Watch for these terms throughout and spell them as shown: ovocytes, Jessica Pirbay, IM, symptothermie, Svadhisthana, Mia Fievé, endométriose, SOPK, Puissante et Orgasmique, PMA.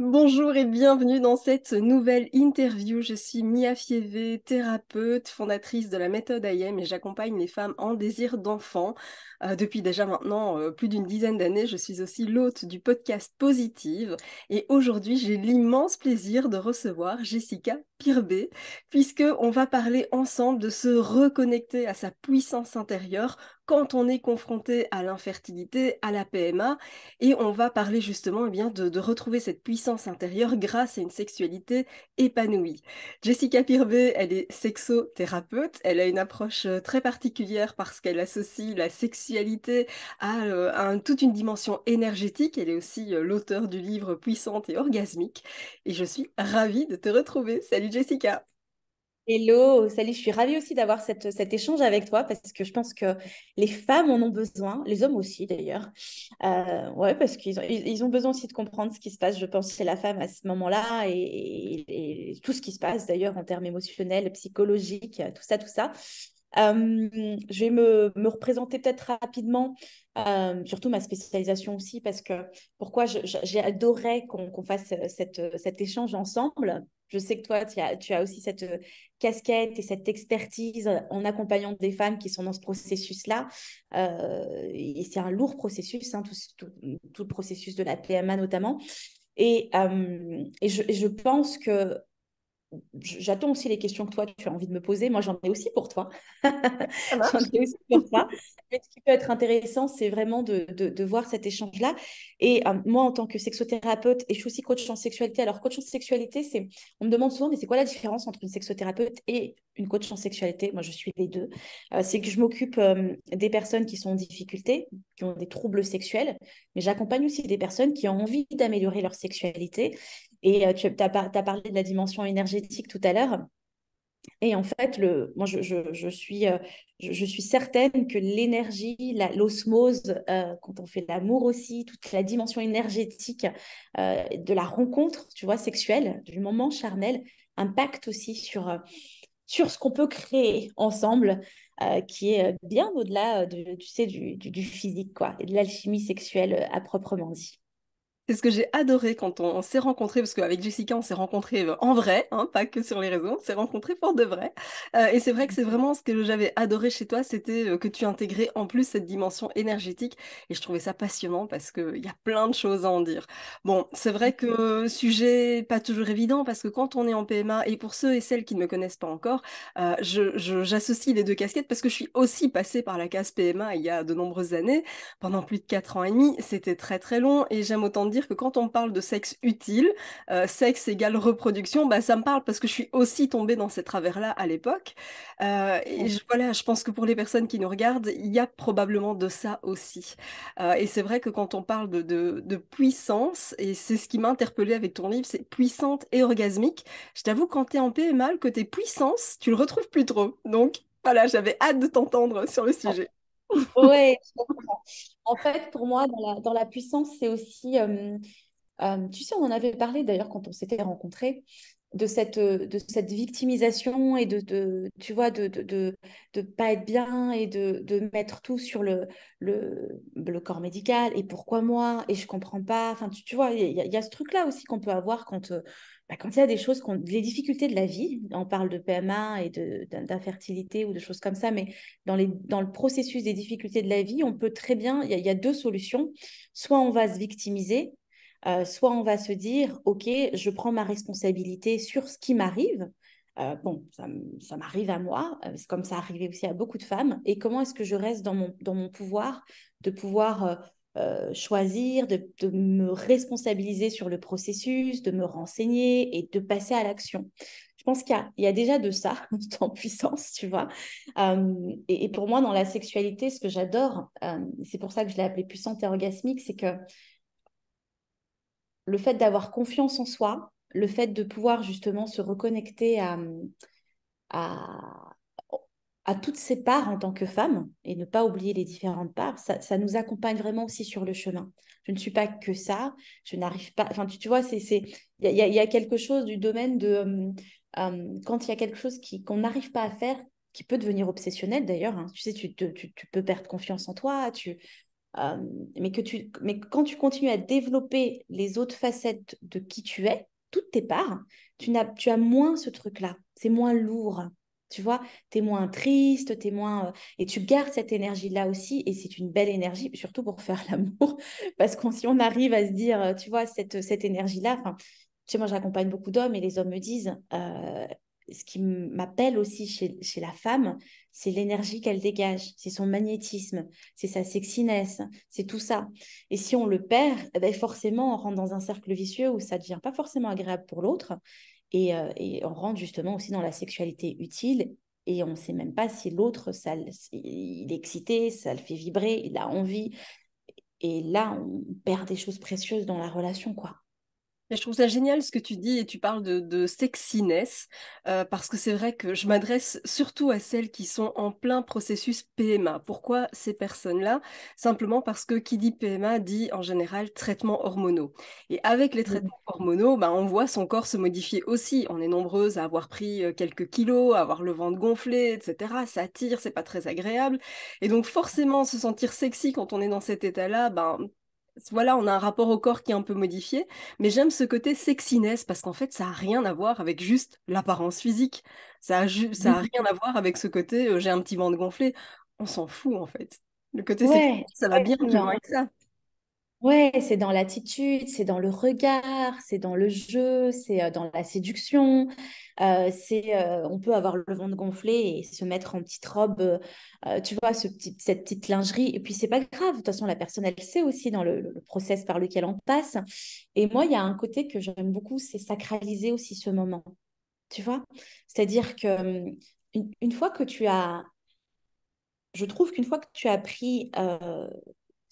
Bonjour et bienvenue dans cette nouvelle interview. Je suis Mia Fievé, thérapeute, fondatrice de la méthode IM et j'accompagne les femmes en désir d'enfant. Depuis déjà maintenant plus d'10 années, je suis aussi l'hôte du podcast Positive. Et aujourd'hui, j'ai l'immense plaisir de recevoir Jessica Pirbay, puisqu'on va parler ensemble de se reconnecter à sa puissance intérieure quand on est confronté à l'infertilité, à la PMA, et on va parler justement de retrouver cette puissance intérieure grâce à une sexualité épanouie. Jessica Pirbay, elle est sexothérapeute, elle a une approche très particulière parce qu'elle associe la sexualité à toute une dimension énergétique. Elle est aussi l'auteure du livre Puissante et Orgasmique, et je suis ravie de te retrouver. Salut Jessica! Hello, salut, je suis ravie aussi d'avoir cet échange avec toi parce que je pense que les femmes en ont besoin, les hommes aussi d'ailleurs, ouais, parce qu'ils ont besoin aussi de comprendre ce qui se passe, je pense, chez la femme à ce moment-là et tout ce qui se passe d'ailleurs en termes émotionnels, psychologiques, tout ça. Je vais me représenter peut-être rapidement, surtout ma spécialisation aussi, parce que pourquoi j'ai adoré qu'on fasse cet échange ensemble. Je sais que toi, tu as aussi cette casquette et cette expertise en accompagnant des femmes qui sont dans ce processus-là. Et c'est un lourd processus, hein, tout le processus de la PMA notamment. Et je pense que j'attends aussi les questions que toi, tu as envie de me poser. Moi, j'en ai aussi pour toi. J'en ai aussi pour toi. Mais ce qui peut être intéressant, c'est vraiment de voir cet échange-là. Et moi, en tant que sexothérapeute, et je suis aussi coach en sexualité. Alors, coach en sexualité, on me demande souvent, mais c'est quoi la différence entre une sexothérapeute et une coach en sexualité? Moi, je suis les deux. C'est que je m'occupe des personnes qui sont en difficulté, qui ont des troubles sexuels, mais j'accompagne aussi des personnes qui ont envie d'améliorer leur sexualité. Et tu as parlé de la dimension énergétique tout à l'heure. Et en fait, moi, je suis certaine que l'énergie, l'osmose, quand on fait l'amour aussi, toute la dimension énergétique de la rencontre, tu vois, sexuelle, du moment charnel, impacte aussi sur ce qu'on peut créer ensemble, qui est bien au-delà du physique, quoi, et de l'alchimie sexuelle à proprement dit. C'est ce que j'ai adoré quand on s'est rencontrés, parce qu'avec Jessica, on s'est rencontrés en vrai, hein, pas que sur les réseaux, on s'est rencontrés fort de vrai. Et c'est vrai que c'est vraiment ce que j'avais adoré chez toi, c'était que tu intégrais en plus cette dimension énergétique. Et je trouvais ça passionnant parce qu'il y a plein de choses à en dire. Bon, c'est vrai que sujet pas toujours évident, parce que quand on est en PMA, et pour ceux et celles qui ne me connaissent pas encore, j'associe les deux casquettes parce que je suis aussi passée par la case PMA il y a de nombreuses années, pendant plus de 4 ans et demi, c'était très très long, et j'aime autant dire que quand on parle de sexe utile, sexe égale reproduction, bah ça me parle parce que je suis aussi tombée dans ces travers-là à l'époque. Je pense que pour les personnes qui nous regardent, il y a probablement de ça aussi. Et c'est vrai que quand on parle de puissance, et c'est ce qui m'a interpellée avec ton livre, c'est puissante et orgasmique. Je t'avoue, quand tu es en PMA, le côté puissance, tu le retrouves plus trop. Donc voilà, j'avais hâte de t'entendre sur le sujet. Ouais, je comprends. En fait, pour moi, dans la puissance, c'est aussi, tu sais, on en avait parlé d'ailleurs quand on s'était rencontrés, de cette victimisation et de pas être bien et de mettre tout sur le corps médical. Et pourquoi moi? Et je comprends pas. Enfin, tu vois, il y a ce truc-là aussi qu'on peut avoir quand il y a des choses, les difficultés de la vie. On parle de PMA et d'infertilité ou de choses comme ça, mais dans le processus des difficultés de la vie, on peut très bien, il y a deux solutions. Soit on va se victimiser, soit on va se dire, ok, je prends ma responsabilité sur ce qui m'arrive. Bon, ça m'arrive à moi, c'est comme ça arrivait aussi à beaucoup de femmes. Et comment est-ce que je reste dans mon pouvoir de pouvoir... choisir, de me responsabiliser sur le processus, de me renseigner et de passer à l'action. Je pense qu'il y a déjà de ça en puissance, tu vois. Et pour moi, dans la sexualité, ce que j'adore, c'est pour ça que je l'ai appelée puissante et orgasmique, c'est que le fait d'avoir confiance en soi, le fait de pouvoir justement se reconnecter à toutes ces parts en tant que femme, et ne pas oublier les différentes parts, ça nous accompagne vraiment aussi sur le chemin. Je ne suis pas que ça, je n'arrive pas... Enfin, tu vois, il y a quelque chose du domaine de... quand il y a quelque chose qu'on n'arrive pas à faire, qui peut devenir obsessionnel d'ailleurs, hein. Tu sais, tu peux perdre confiance en toi, mais quand tu continues à développer les autres facettes de qui tu es, toutes tes parts, tu as moins ce truc-là, c'est moins lourd, tu vois, t'es moins triste, t'es moins... Et tu gardes cette énergie-là aussi, et c'est une belle énergie, surtout pour faire l'amour, parce que si on arrive à se dire, tu vois, cette énergie-là, enfin, tu sais, moi, j'accompagne beaucoup d'hommes, et les hommes me disent... ce qui m'appelle aussi chez la femme, c'est l'énergie qu'elle dégage, c'est son magnétisme, c'est sa sexiness, c'est tout ça. Et si on le perd, eh bien forcément, on rentre dans un cercle vicieux où ça ne devient pas forcément agréable pour l'autre et on rentre justement aussi dans la sexualité utile et on ne sait même pas si l'autre, il est excité, ça le fait vibrer, il a envie. Et là, on perd des choses précieuses dans la relation, quoi. Mais je trouve ça génial ce que tu dis et tu parles de sexiness parce que c'est vrai que je m'adresse surtout à celles qui sont en plein processus PMA. Pourquoi ces personnes-là? Simplement parce que qui dit PMA dit en général traitements hormonaux. Et avec les traitements hormonaux, bah, on voit son corps se modifier aussi. On est nombreuses à avoir pris quelques kilos, à avoir le ventre gonflé, etc. Ça tire, c'est pas très agréable. Et donc forcément, se sentir sexy quand on est dans cet état-là, bah, voilà, on a un rapport au corps qui est un peu modifié, mais j'aime ce côté sexiness parce qu'en fait, ça n'a rien à voir avec juste l'apparence physique. Ça n'a rien à voir avec ce côté j'ai un petit ventre gonflé. On s'en fout, en fait. Le côté sexiness, ça va bien plus loin que ça. Ouais, c'est dans l'attitude, c'est dans le regard, c'est dans le jeu, c'est dans la séduction. On peut avoir le ventre gonflé et se mettre en petite robe, tu vois, cette petite lingerie. Et puis, c'est pas grave. De toute façon, la personne, elle sait aussi dans le process par lequel on passe. Et moi, il y a un côté que j'aime beaucoup, c'est sacraliser aussi ce moment. Tu vois? C'est-à-dire que une fois que tu as... Je trouve qu'une fois que tu as pris...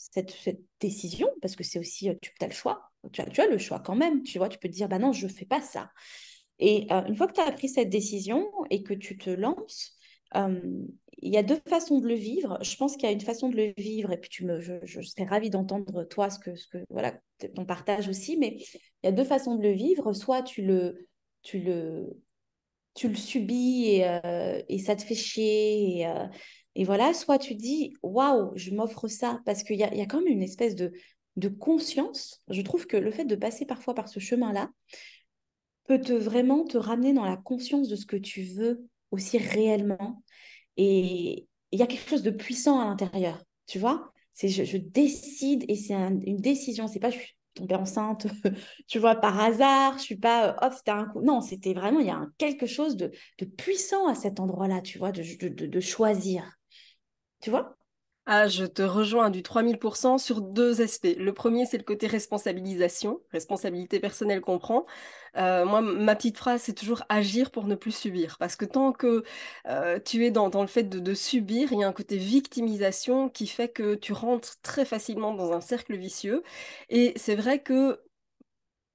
Cette décision, parce que c'est aussi, tu as le choix, tu as le choix quand même, tu vois, tu peux te dire, bah non, je ne fais pas ça. Et une fois que tu as pris cette décision et que tu te lances, il y a deux façons de le vivre. Je pense qu'il y a une façon de le vivre, et puis je serais ravie d'entendre toi, voilà, ton partage aussi, mais il y a deux façons de le vivre. Soit tu le subis et ça te fait chier, et voilà, soit tu dis « Waouh, je m'offre ça » parce qu'il y a quand même une espèce de conscience. Je trouve que le fait de passer parfois par ce chemin-là peut vraiment te ramener dans la conscience de ce que tu veux aussi réellement. Et il y a quelque chose de puissant à l'intérieur, tu vois. C'est je décide et c'est une décision. C'est pas « je suis tombée enceinte, tu vois, par hasard, je suis pas « hop, c'était un coup ». Non, c'était vraiment, il y a quelque chose de puissant à cet endroit-là, tu vois, de choisir. Tu vois ? Ah, je te rejoins du 3000% sur deux aspects. Le premier, c'est le côté responsabilisation, responsabilité personnelle qu'on prend. Moi, ma petite phrase, c'est toujours agir pour ne plus subir. Parce que tant que tu es dans le fait de subir, il y a un côté victimisation qui fait que tu rentres très facilement dans un cercle vicieux. Et c'est vrai que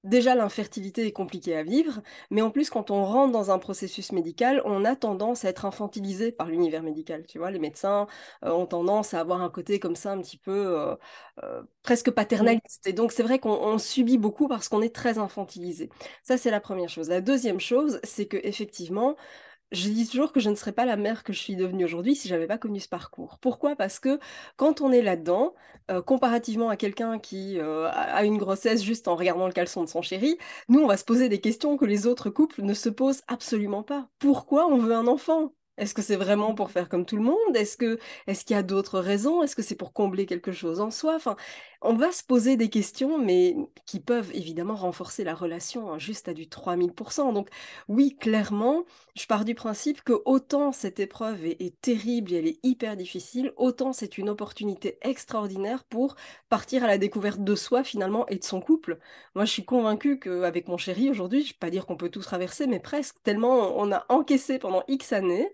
déjà, l'infertilité est compliquée à vivre, mais en plus, quand on rentre dans un processus médical, on a tendance à être infantilisé par l'univers médical. Tu vois, les médecins ont tendance à avoir un côté comme ça, un petit peu presque paternaliste. Et donc, c'est vrai qu'on subit beaucoup parce qu'on est très infantilisé. Ça, c'est la première chose. La deuxième chose, c'est qu'effectivement, je dis toujours que je ne serais pas la mère que je suis devenue aujourd'hui si je n'avais pas connu ce parcours. Pourquoi ? Parce que quand on est là-dedans, comparativement à quelqu'un qui a une grossesse juste en regardant le caleçon de son chéri, nous, on va se poser des questions que les autres couples ne se posent absolument pas. Pourquoi on veut un enfant ? Est-ce que c'est vraiment pour faire comme tout le monde ? Est-ce qu'il y a d'autres raisons ? Est-ce que c'est pour combler quelque chose en soi ? Enfin, on va se poser des questions, mais qui peuvent évidemment renforcer la relation, hein, juste à du 3000%. Donc oui, clairement, je pars du principe que autant cette épreuve est terrible et elle est hyper difficile, autant c'est une opportunité extraordinaire pour partir à la découverte de soi finalement et de son couple. Moi, je suis convaincue qu'avec mon chéri aujourd'hui, je ne vais pas dire qu'on peut tout traverser, mais presque, tellement on a encaissé pendant X années.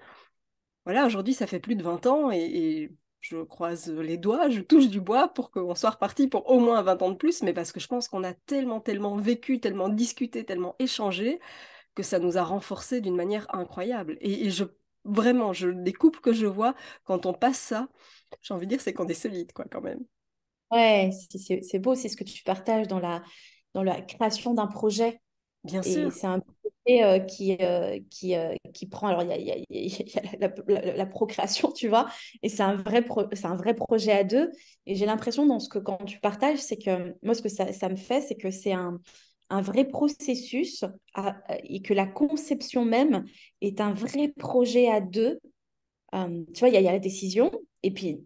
Voilà, aujourd'hui, ça fait plus de 20 ans et je croise les doigts, je touche du bois pour qu'on soit reparti pour au moins 20 ans de plus, mais parce que je pense qu'on a tellement vécu, tellement discuté, tellement échangé, que ça nous a renforcés d'une manière incroyable. Et les couples que je vois, quand on passe ça, j'ai envie de dire, c'est qu'on est solide, quoi, quand même. Ouais, c'est beau, c'est ce que tu partages dans la création d'un projet. Bien sûr. C'est un et qui prend. Alors il y a la procréation, tu vois, et c'est un vrai projet à deux. Et j'ai l'impression dans ce que quand tu partages, c'est que moi ce que ça me fait, c'est que c'est un vrai processus et que la conception même est un vrai projet à deux. Tu vois, il y a la décision, et puis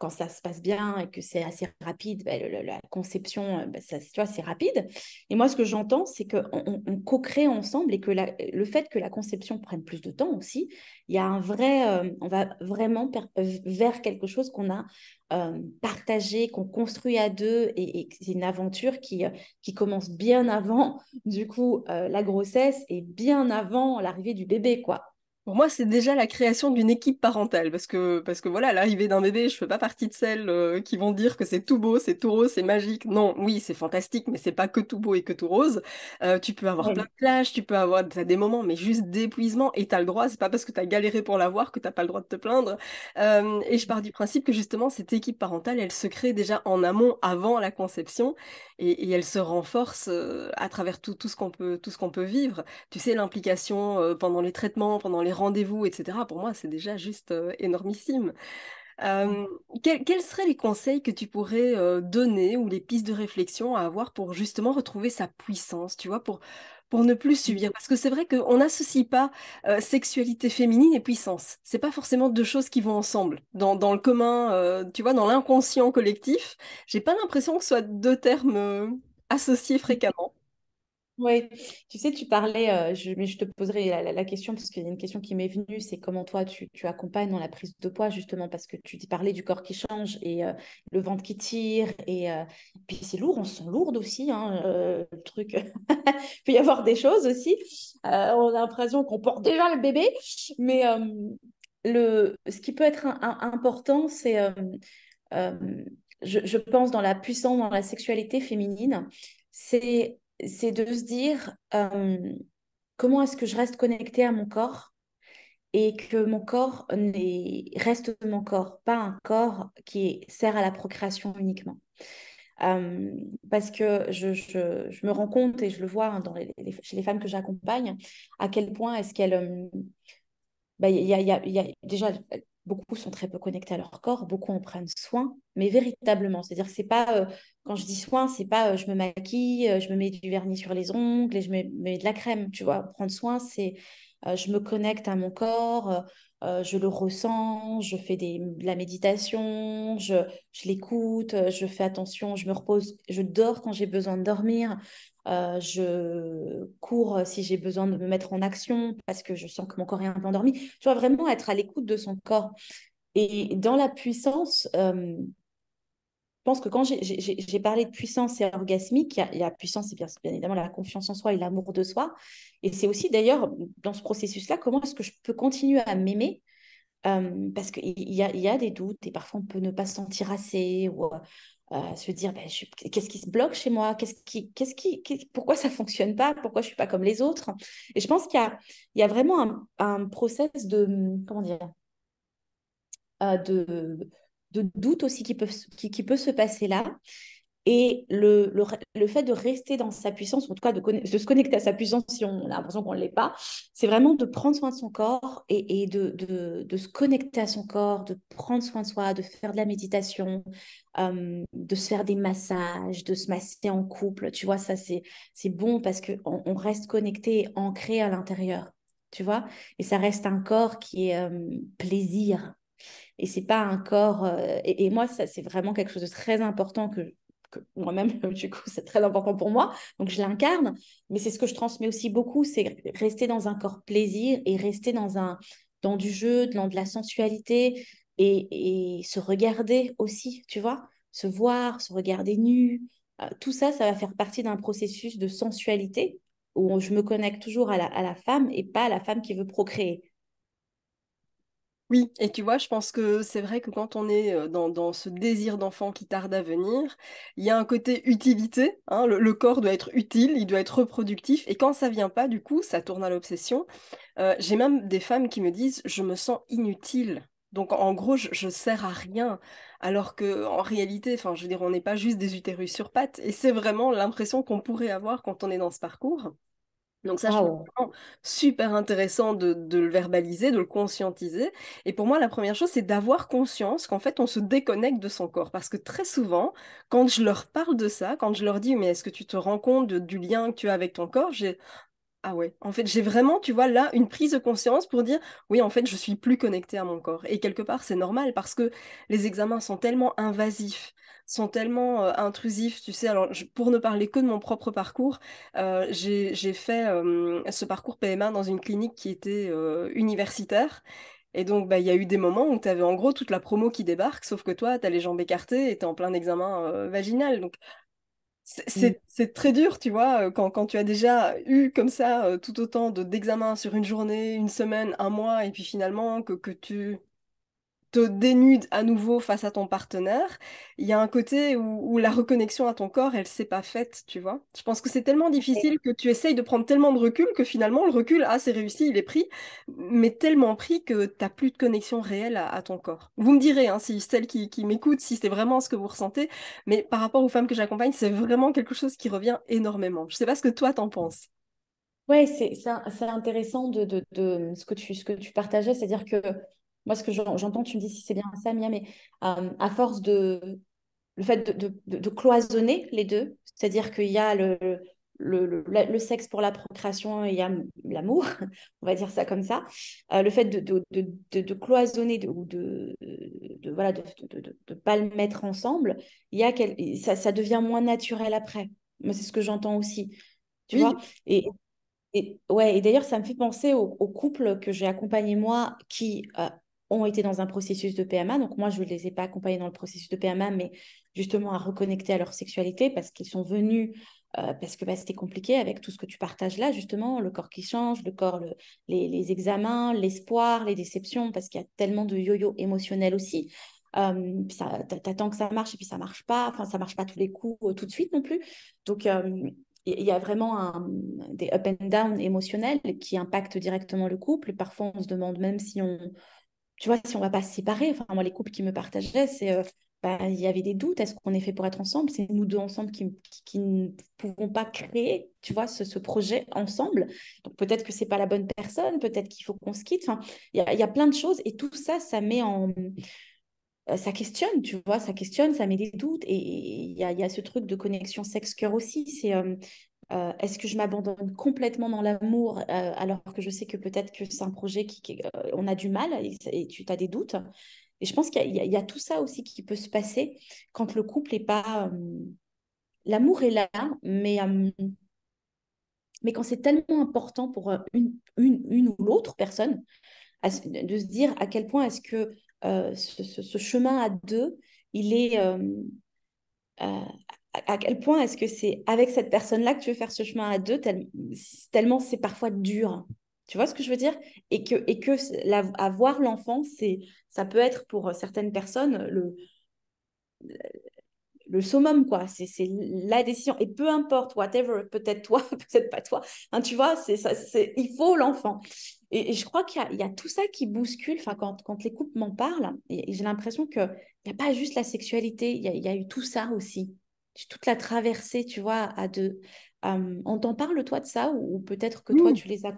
quand ça se passe bien et que c'est assez rapide, la conception, tu vois, c'est rapide. Et moi, ce que j'entends, c'est qu'on co-crée ensemble et que le fait que la conception prenne plus de temps aussi, il y a un vrai, on va vraiment vers quelque chose qu'on a partagé, qu'on construit à deux, et c'est une aventure qui commence bien avant, du coup, la grossesse et bien avant l'arrivée du bébé, quoi. Pour moi, c'est déjà la création d'une équipe parentale, parce que voilà, l'arrivée d'un bébé, je fais pas partie de celles qui vont dire que c'est tout beau, c'est tout rose, c'est magique. Non, oui, c'est fantastique, mais c'est pas que tout beau et que tout rose. Tu peux avoir plein de plages, tu peux avoir des moments, mais juste d'épuisement, et t'as le droit. C'est pas parce que t'as galéré pour l'avoir que t'as pas le droit de te plaindre. Et je pars du principe que justement, cette équipe parentale, elle se crée déjà en amont, avant la conception, et elle se renforce à travers tout ce qu'on peut, vivre. Tu sais, l'implication pendant les traitements, pendant les rendez-vous, etc. Pour moi, c'est déjà juste énormissime. Quels seraient les conseils que tu pourrais donner, ou les pistes de réflexion à avoir pour justement retrouver sa puissance, tu vois, pour ne plus subir? Parce que c'est vrai qu'on n'associe pas sexualité féminine et puissance. C'est pas forcément deux choses qui vont ensemble. Dans le commun, tu vois, dans l'inconscient collectif, j'ai pas l'impression que ce soit deux termes associés fréquemment. Oui, tu sais, tu parlais, mais je te poserai la question, parce qu'il y a une question qui m'est venue, c'est comment toi tu accompagnes dans la prise de poids, justement, parce que tu parlais du corps qui change et le ventre qui tire, et puis c'est lourd, on se sent lourde aussi, hein, le truc, il peut y avoir des choses aussi, on a l'impression qu'on porte déjà le bébé, mais ce qui peut être important, c'est, je pense, dans la puissance, dans la sexualité féminine, c'est de se dire comment est-ce que je reste connectée à mon corps, et que mon corps reste mon corps, pas un corps qui sert à la procréation uniquement. Parce que je me rends compte, et je le vois, hein, chez les femmes que j'accompagne, à quel point est-ce qu'elles... déjà, beaucoup sont très peu connectés à leur corps, beaucoup en prennent soin, mais véritablement. C'est-à-dire que c'est pas, quand je dis soin, c'est pas je me maquille, je me mets du vernis sur les ongles et je mets de la crème, tu vois. Prendre soin, c'est je me connecte à mon corps, je le ressens, je fais de la méditation, je l'écoute, je fais attention, je me repose, je dors quand j'ai besoin de dormir, je cours si j'ai besoin de me mettre en action parce que je sens que mon corps est un peu endormi. Je dois vraiment être à l'écoute de son corps. Et dans la puissance, je pense que quand j'ai parlé de puissance et orgasmique, il y a puissance, c'est bien évidemment la confiance en soi et l'amour de soi. Et c'est aussi d'ailleurs dans ce processus-là, comment est-ce que je peux continuer à m'aimer, parce qu'il y a des doutes, et parfois on peut ne pas se sentir assez, ou se dire qu'est-ce qui se bloque chez moi, pourquoi ça ne fonctionne pas, pourquoi je ne suis pas comme les autres. Et je pense qu'il y a vraiment un process de, comment dire, de doute aussi qui peut se passer là. Et le fait de rester dans sa puissance, ou en tout cas de se connecter à sa puissance si on a l'impression qu'on ne l'est pas, c'est vraiment de prendre soin de son corps, et de se connecter à son corps, de prendre soin de soi, de faire de la méditation, de se faire des massages, de se masser en couple. Tu vois, ça, c'est bon, parce qu'on reste connecté, ancré à l'intérieur, tu vois. Et ça reste un corps qui est plaisir. Et c'est pas un corps... et moi, ça, c'est vraiment quelque chose de très important que moi-même, du coup, c'est très important pour moi. Donc, je l'incarne. Mais c'est ce que je transmets aussi beaucoup, c'est rester dans un corps plaisir, et rester dans du jeu, dans de la sensualité, et se regarder aussi, tu vois. Se voir, se regarder nu. Tout ça, ça va faire partie d'un processus de sensualité où je me connecte toujours à la femme, et pas à la femme qui veut procréer. Oui, et tu vois, je pense que c'est vrai que quand on est dans ce désir d'enfant qui tarde à venir, il y a un côté utilité, hein, le corps doit être utile, il doit être reproductif, et quand ça vient pas, du coup, ça tourne à l'obsession. J'ai même des femmes qui me disent « je me sens inutile ». Donc en gros, je sers à rien, alors qu'en réalité, enfin, je veux dire, on n'est pas juste des utérus sur pattes, et c'est vraiment l'impression qu'on pourrait avoir quand on est dans ce parcours. Donc ça, je trouve super intéressant de le verbaliser, de le conscientiser. Et pour moi, la première chose, c'est d'avoir conscience qu'en fait, on se déconnecte de son corps. Parce que très souvent, quand je leur parle de ça, quand je leur dis « Mais est-ce que tu te rends compte du lien que tu as avec ton corps ?» j'ai « Ah ouais, en fait, j'ai vraiment, tu vois, là, une prise de conscience pour dire « Oui, en fait, je suis plus connectée à mon corps. » Et quelque part, c'est normal parce que les examens sont tellement invasifs, sont tellement intrusifs, tu sais. Alors, pour ne parler que de mon propre parcours, j'ai fait ce parcours PMA dans une clinique qui était universitaire. Et donc, il y a eu des moments où tu avais en gros toute la promo qui débarque, sauf que toi, tu as les jambes écartées et tu es en plein examen vaginal. Donc, c'est très dur, tu vois, quand tu as déjà eu comme ça tout autant d'examens sur une journée, une semaine, un mois, et puis finalement que tu te dénude à nouveau face à ton partenaire, il y a un côté où la reconnexion à ton corps, elle ne s'est pas faite, tu vois. Je pense que c'est tellement difficile que tu essayes de prendre tellement de recul que finalement, le recul, c'est réussi, il est pris, mais tellement pris que tu n'as plus de connexion réelle à ton corps. Vous me direz, hein, si celles qui m'écoutent, si c'est vraiment ce que vous ressentez, mais par rapport aux femmes que j'accompagne, c'est vraiment quelque chose qui revient énormément. Je ne sais pas ce que toi, t'en penses. Oui, c'est intéressant de ce que tu partageais, c'est-à-dire que moi, ce que j'entends, tu me dis si c'est bien ça, Mia, mais à force le fait de cloisonner les deux, c'est-à-dire qu'il y a le sexe pour la procréation et il y a l'amour, on va dire ça comme ça, le fait de cloisonner ou de pas le mettre ensemble, ça devient moins naturel après. Moi, c'est ce que j'entends aussi, tu vois. Et d'ailleurs, ça me fait penser aux couples que j'ai accompagnés, moi, qui ont été dans un processus de PMA. Donc moi, je ne les ai pas accompagnés dans le processus de PMA, mais justement à reconnecter à leur sexualité parce qu'ils sont venus, parce que c'était compliqué avec tout ce que tu partages là, justement, le corps qui change, le corps, les examens, l'espoir, les déceptions, parce qu'il y a tellement de yo-yo émotionnel aussi. Puis t'attends que ça marche et puis ça ne marche pas. Enfin, ça ne marche pas tous les coups tout de suite non plus. Donc... il y a vraiment des up and down émotionnels qui impactent directement le couple. Parfois, on se demande même si on va pas se séparer. Enfin, moi, les couples qui me partageaient, il y avait des doutes. Est-ce qu'on est fait pour être ensemble? C'est nous deux ensemble qui ne pouvons pas créer, tu vois, ce projet ensemble. Donc, peut-être que c'est pas la bonne personne. Peut-être qu'il faut qu'on se quitte. Enfin, il y a plein de choses. Et tout ça, ça questionne, tu vois, ça questionne, ça met des doutes. Et il y a ce truc de connexion sexe-cœur aussi. C'est est-ce que je m'abandonne complètement dans l'amour alors que je sais que peut-être que c'est un projet on a du mal et tu as des doutes. Et je pense qu'il y a tout ça aussi qui peut se passer quand le couple n'est pas... L'amour est là, mais quand c'est tellement important pour une ou l'autre personne, de se dire à quel point est-ce que ce chemin à deux, il est à quel point est-ce que c'est avec cette personne-là que tu veux faire ce chemin à deux, tellement c'est parfois dur, tu vois ce que je veux dire, et que avoir l'enfant, ça peut être pour certaines personnes le summum, quoi. C'est la décision, et peu importe, whatever, peut-être toi, peut-être pas toi, hein, tu vois, il faut l'enfant. Et je crois qu'il y a tout ça qui bouscule, enfin, quand les couples m'en parlent, et j'ai l'impression qu'il n'y a pas juste la sexualité, il y a eu tout ça aussi, toute la traversée, tu vois, à deux. On t'en parle, toi, de ça, ou peut-être que toi, tu les as...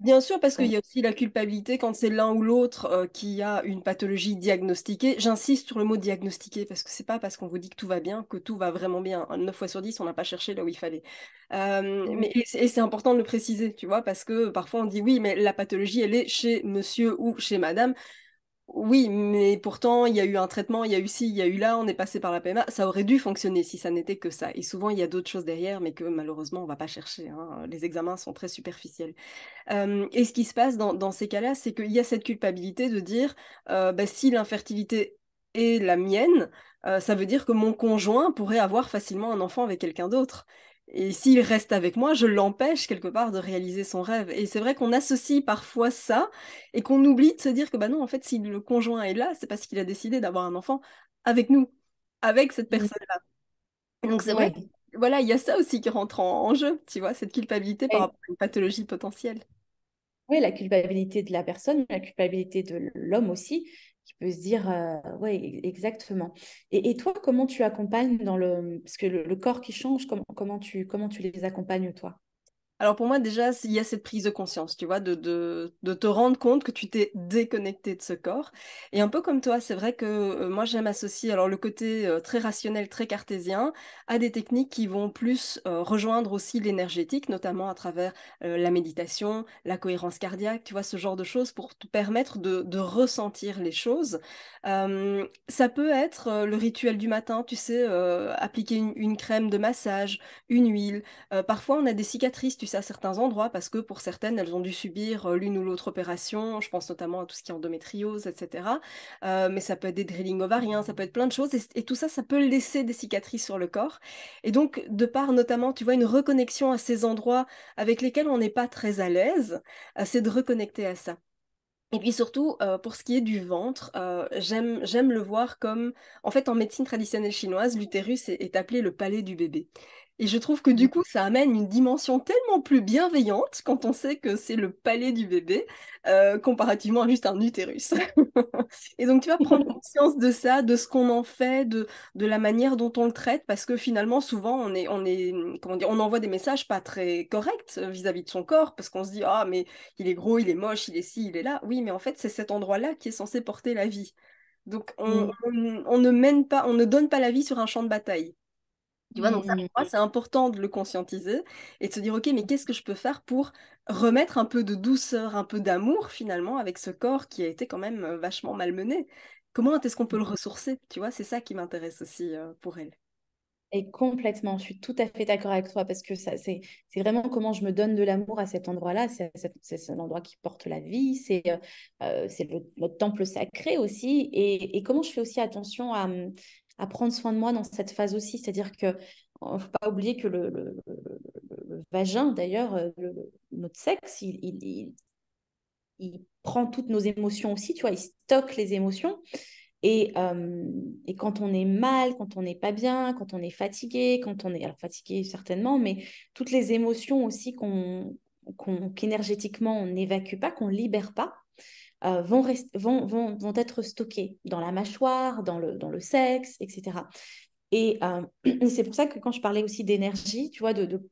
Bien sûr, parce qu'il y a aussi la culpabilité quand c'est l'un ou l'autre qui a une pathologie diagnostiquée. J'insiste sur le mot diagnostiqué parce que c'est pas parce qu'on vous dit que tout va bien que tout va vraiment bien. 9 fois sur 10, on n'a pas cherché là où il fallait. Mais c'est important de le préciser, tu vois, parce que parfois on dit oui, mais la pathologie, elle est chez monsieur ou chez madame. Oui, mais pourtant, il y a eu un traitement, il y a eu ci, il y a eu là, on est passé par la PMA. Ça aurait dû fonctionner si ça n'était que ça. Et souvent, il y a d'autres choses derrière, mais que malheureusement, on ne va pas chercher, hein. Les examens sont très superficiels. Et ce qui se passe dans ces cas-là, c'est qu'il y a cette culpabilité de dire si l'infertilité est la mienne, ça veut dire que mon conjoint pourrait avoir facilement un enfant avec quelqu'un d'autre. Et s'il reste avec moi, je l'empêche quelque part de réaliser son rêve. Et c'est vrai qu'on associe parfois ça et qu'on oublie de se dire que non, en fait, si le conjoint est là, c'est parce qu'il a décidé d'avoir un enfant avec nous, avec cette personne-là. Donc c'est vrai, voilà, il y a ça aussi qui rentre en jeu, tu vois, cette culpabilité par rapport à une pathologie potentielle. Oui, la culpabilité de la personne, la culpabilité de l'homme aussi, qui peut se dire, oui, exactement. Et toi, comment tu accompagnes parce que le corps qui change, comment tu les accompagnes, toi? Alors pour moi, déjà, il y a cette prise de conscience, tu vois, de te rendre compte que tu t'es déconnecté de ce corps. Et un peu comme toi, c'est vrai que moi, j'aime associer alors le côté très rationnel, très cartésien, à des techniques qui vont plus rejoindre aussi l'énergétique, notamment à travers la méditation, la cohérence cardiaque, tu vois, ce genre de choses pour te permettre de ressentir les choses. Ça peut être le rituel du matin, tu sais, appliquer une crème de massage, une huile. Parfois, on a des cicatrices, à certains endroits, parce que pour certaines, elles ont dû subir l'une ou l'autre opération, je pense notamment à tout ce qui est endométriose, etc. Mais ça peut être des drillings ovariens, ça peut être plein de choses, et tout ça, ça peut laisser des cicatrices sur le corps. Et donc, de par notamment, tu vois, une reconnexion à ces endroits avec lesquels on n'est pas très à l'aise, c'est de reconnecter à ça. Et puis surtout, pour ce qui est du ventre, j'aime le voir comme... En fait, en médecine traditionnelle chinoise, l'utérus est appelé le palais du bébé. Et je trouve que du coup, ça amène une dimension tellement plus bienveillante quand on sait que c'est le palais du bébé, comparativement à juste un utérus. Et donc, tu vas prendre conscience de ça, de ce qu'on en fait, de la manière dont on le traite, parce que finalement, souvent, on envoie des messages pas très corrects vis-à-vis de son corps, parce qu'on se dit « Ah, mais il est gros, il est moche, il est ci, il est là. » Oui, mais en fait, c'est cet endroit-là qui est censé porter la vie. Donc, on ne donne pas la vie sur un champ de bataille. Tu vois, donc ça, pour moi, c'est important de le conscientiser et de se dire, ok, mais qu'est-ce que je peux faire pour remettre un peu de douceur, un peu d'amour, finalement, avec ce corps qui a été quand même vachement malmené. Comment est-ce qu'on peut le ressourcer, tu vois, c'est ça qui m'intéresse aussi pour elle. Et complètement, je suis tout à fait d'accord avec toi, parce que ça, c'est vraiment comment je me donne de l'amour à cet endroit-là, c'est l'endroit qui porte la vie, c'est notre temple sacré aussi, et comment je fais aussi attention à prendre soin de moi dans cette phase aussi, c'est-à-dire qu'il ne faut pas oublier que le vagin, d'ailleurs, notre sexe, il prend toutes nos émotions aussi, tu vois, il stocke les émotions. Et quand on est mal, quand on n'est pas bien, quand on est fatigué, alors fatigué certainement, mais toutes les émotions aussi qu'énergétiquement on n'évacue pas, qu'on ne libère pas, vont être stockées dans la mâchoire, dans le sexe, etc. Et c'est pour ça que quand je parlais aussi d'énergie, tu vois, de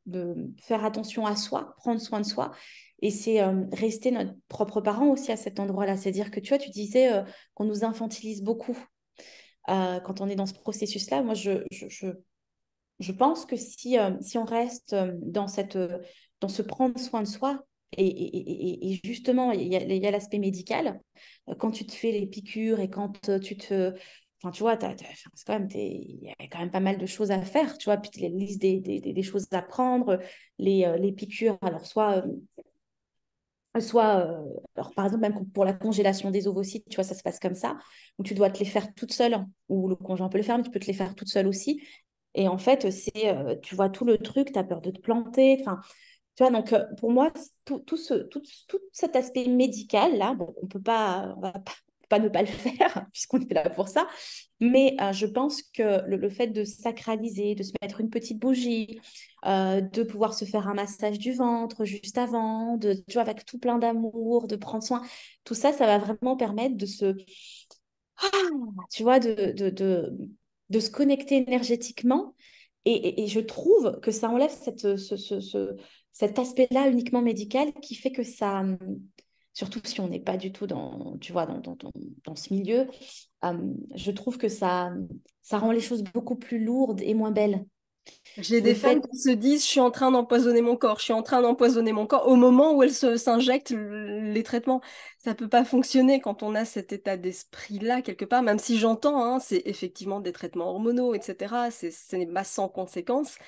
faire attention à soi, prendre soin de soi, et c'est rester notre propre parent aussi à cet endroit-là. C'est-à-dire que tu vois, tu disais qu'on nous infantilise beaucoup quand on est dans ce processus-là. Moi, je pense que si on reste dans ce prendre soin de soi, et justement, il y a l'aspect médical. Quand tu te fais les piqûres et quand tu te... Enfin, tu vois, il y a quand même pas mal de choses à faire, tu vois. Puis les listes des choses à prendre, les piqûres. Alors, alors par exemple, même pour la congélation des ovocytes, tu vois, ça se passe comme ça, où tu dois te les faire toute seule, ou le conjoint peut le faire, mais tu peux te les faire toute seule aussi. Et en fait, tu vois tout le truc, tu as peur de te planter, enfin... Tu vois, donc pour moi, tout cet aspect médical, là, bon, on ne peut pas ne pas le faire, puisqu'on est là pour ça, mais je pense que le fait de sacraliser, de se mettre une petite bougie, de pouvoir se faire un massage du ventre juste avant, tu vois, avec tout plein d'amour, de prendre soin, tout ça, ça va vraiment permettre de se... Ah, tu vois, de se connecter énergétiquement, et je trouve que ça enlève cet aspect-là uniquement médical qui fait que ça, surtout si on n'est pas du tout dans ce milieu, je trouve que ça rend les choses beaucoup plus lourdes et moins belles. J'ai des femmes qui se disent « je suis en train d'empoisonner mon corps, je suis en train d'empoisonner mon corps » au moment où elles s'injectent les traitements. Ça ne peut pas fonctionner quand on a cet état d'esprit-là quelque part, même si j'entends, hein, c'est effectivement des traitements hormonaux, etc. Ce n'est pas sans conséquence.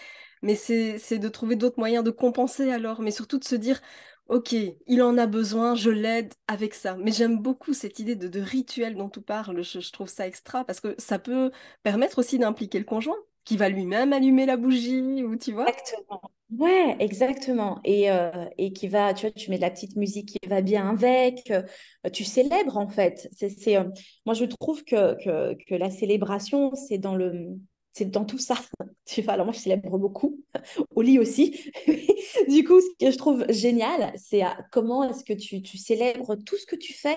Mais c'est de trouver d'autres moyens de compenser alors, mais surtout de se dire « ok, il en a besoin, je l'aide avec ça ». Mais j'aime beaucoup cette idée de rituel dont tu parles, je trouve ça extra, parce que ça peut permettre aussi d'impliquer le conjoint, qui va lui-même allumer la bougie, ou tu vois. Exactement. Ouais, exactement. Et qui va, tu vois, tu mets de la petite musique qui va bien avec, tu célèbres en fait. Moi, je trouve que la célébration, c'est dans tout ça. Tu vois, alors moi, je célèbre beaucoup, au lit aussi. Du coup, ce que je trouve génial, c'est comment est-ce que tu célèbres tout ce que tu fais.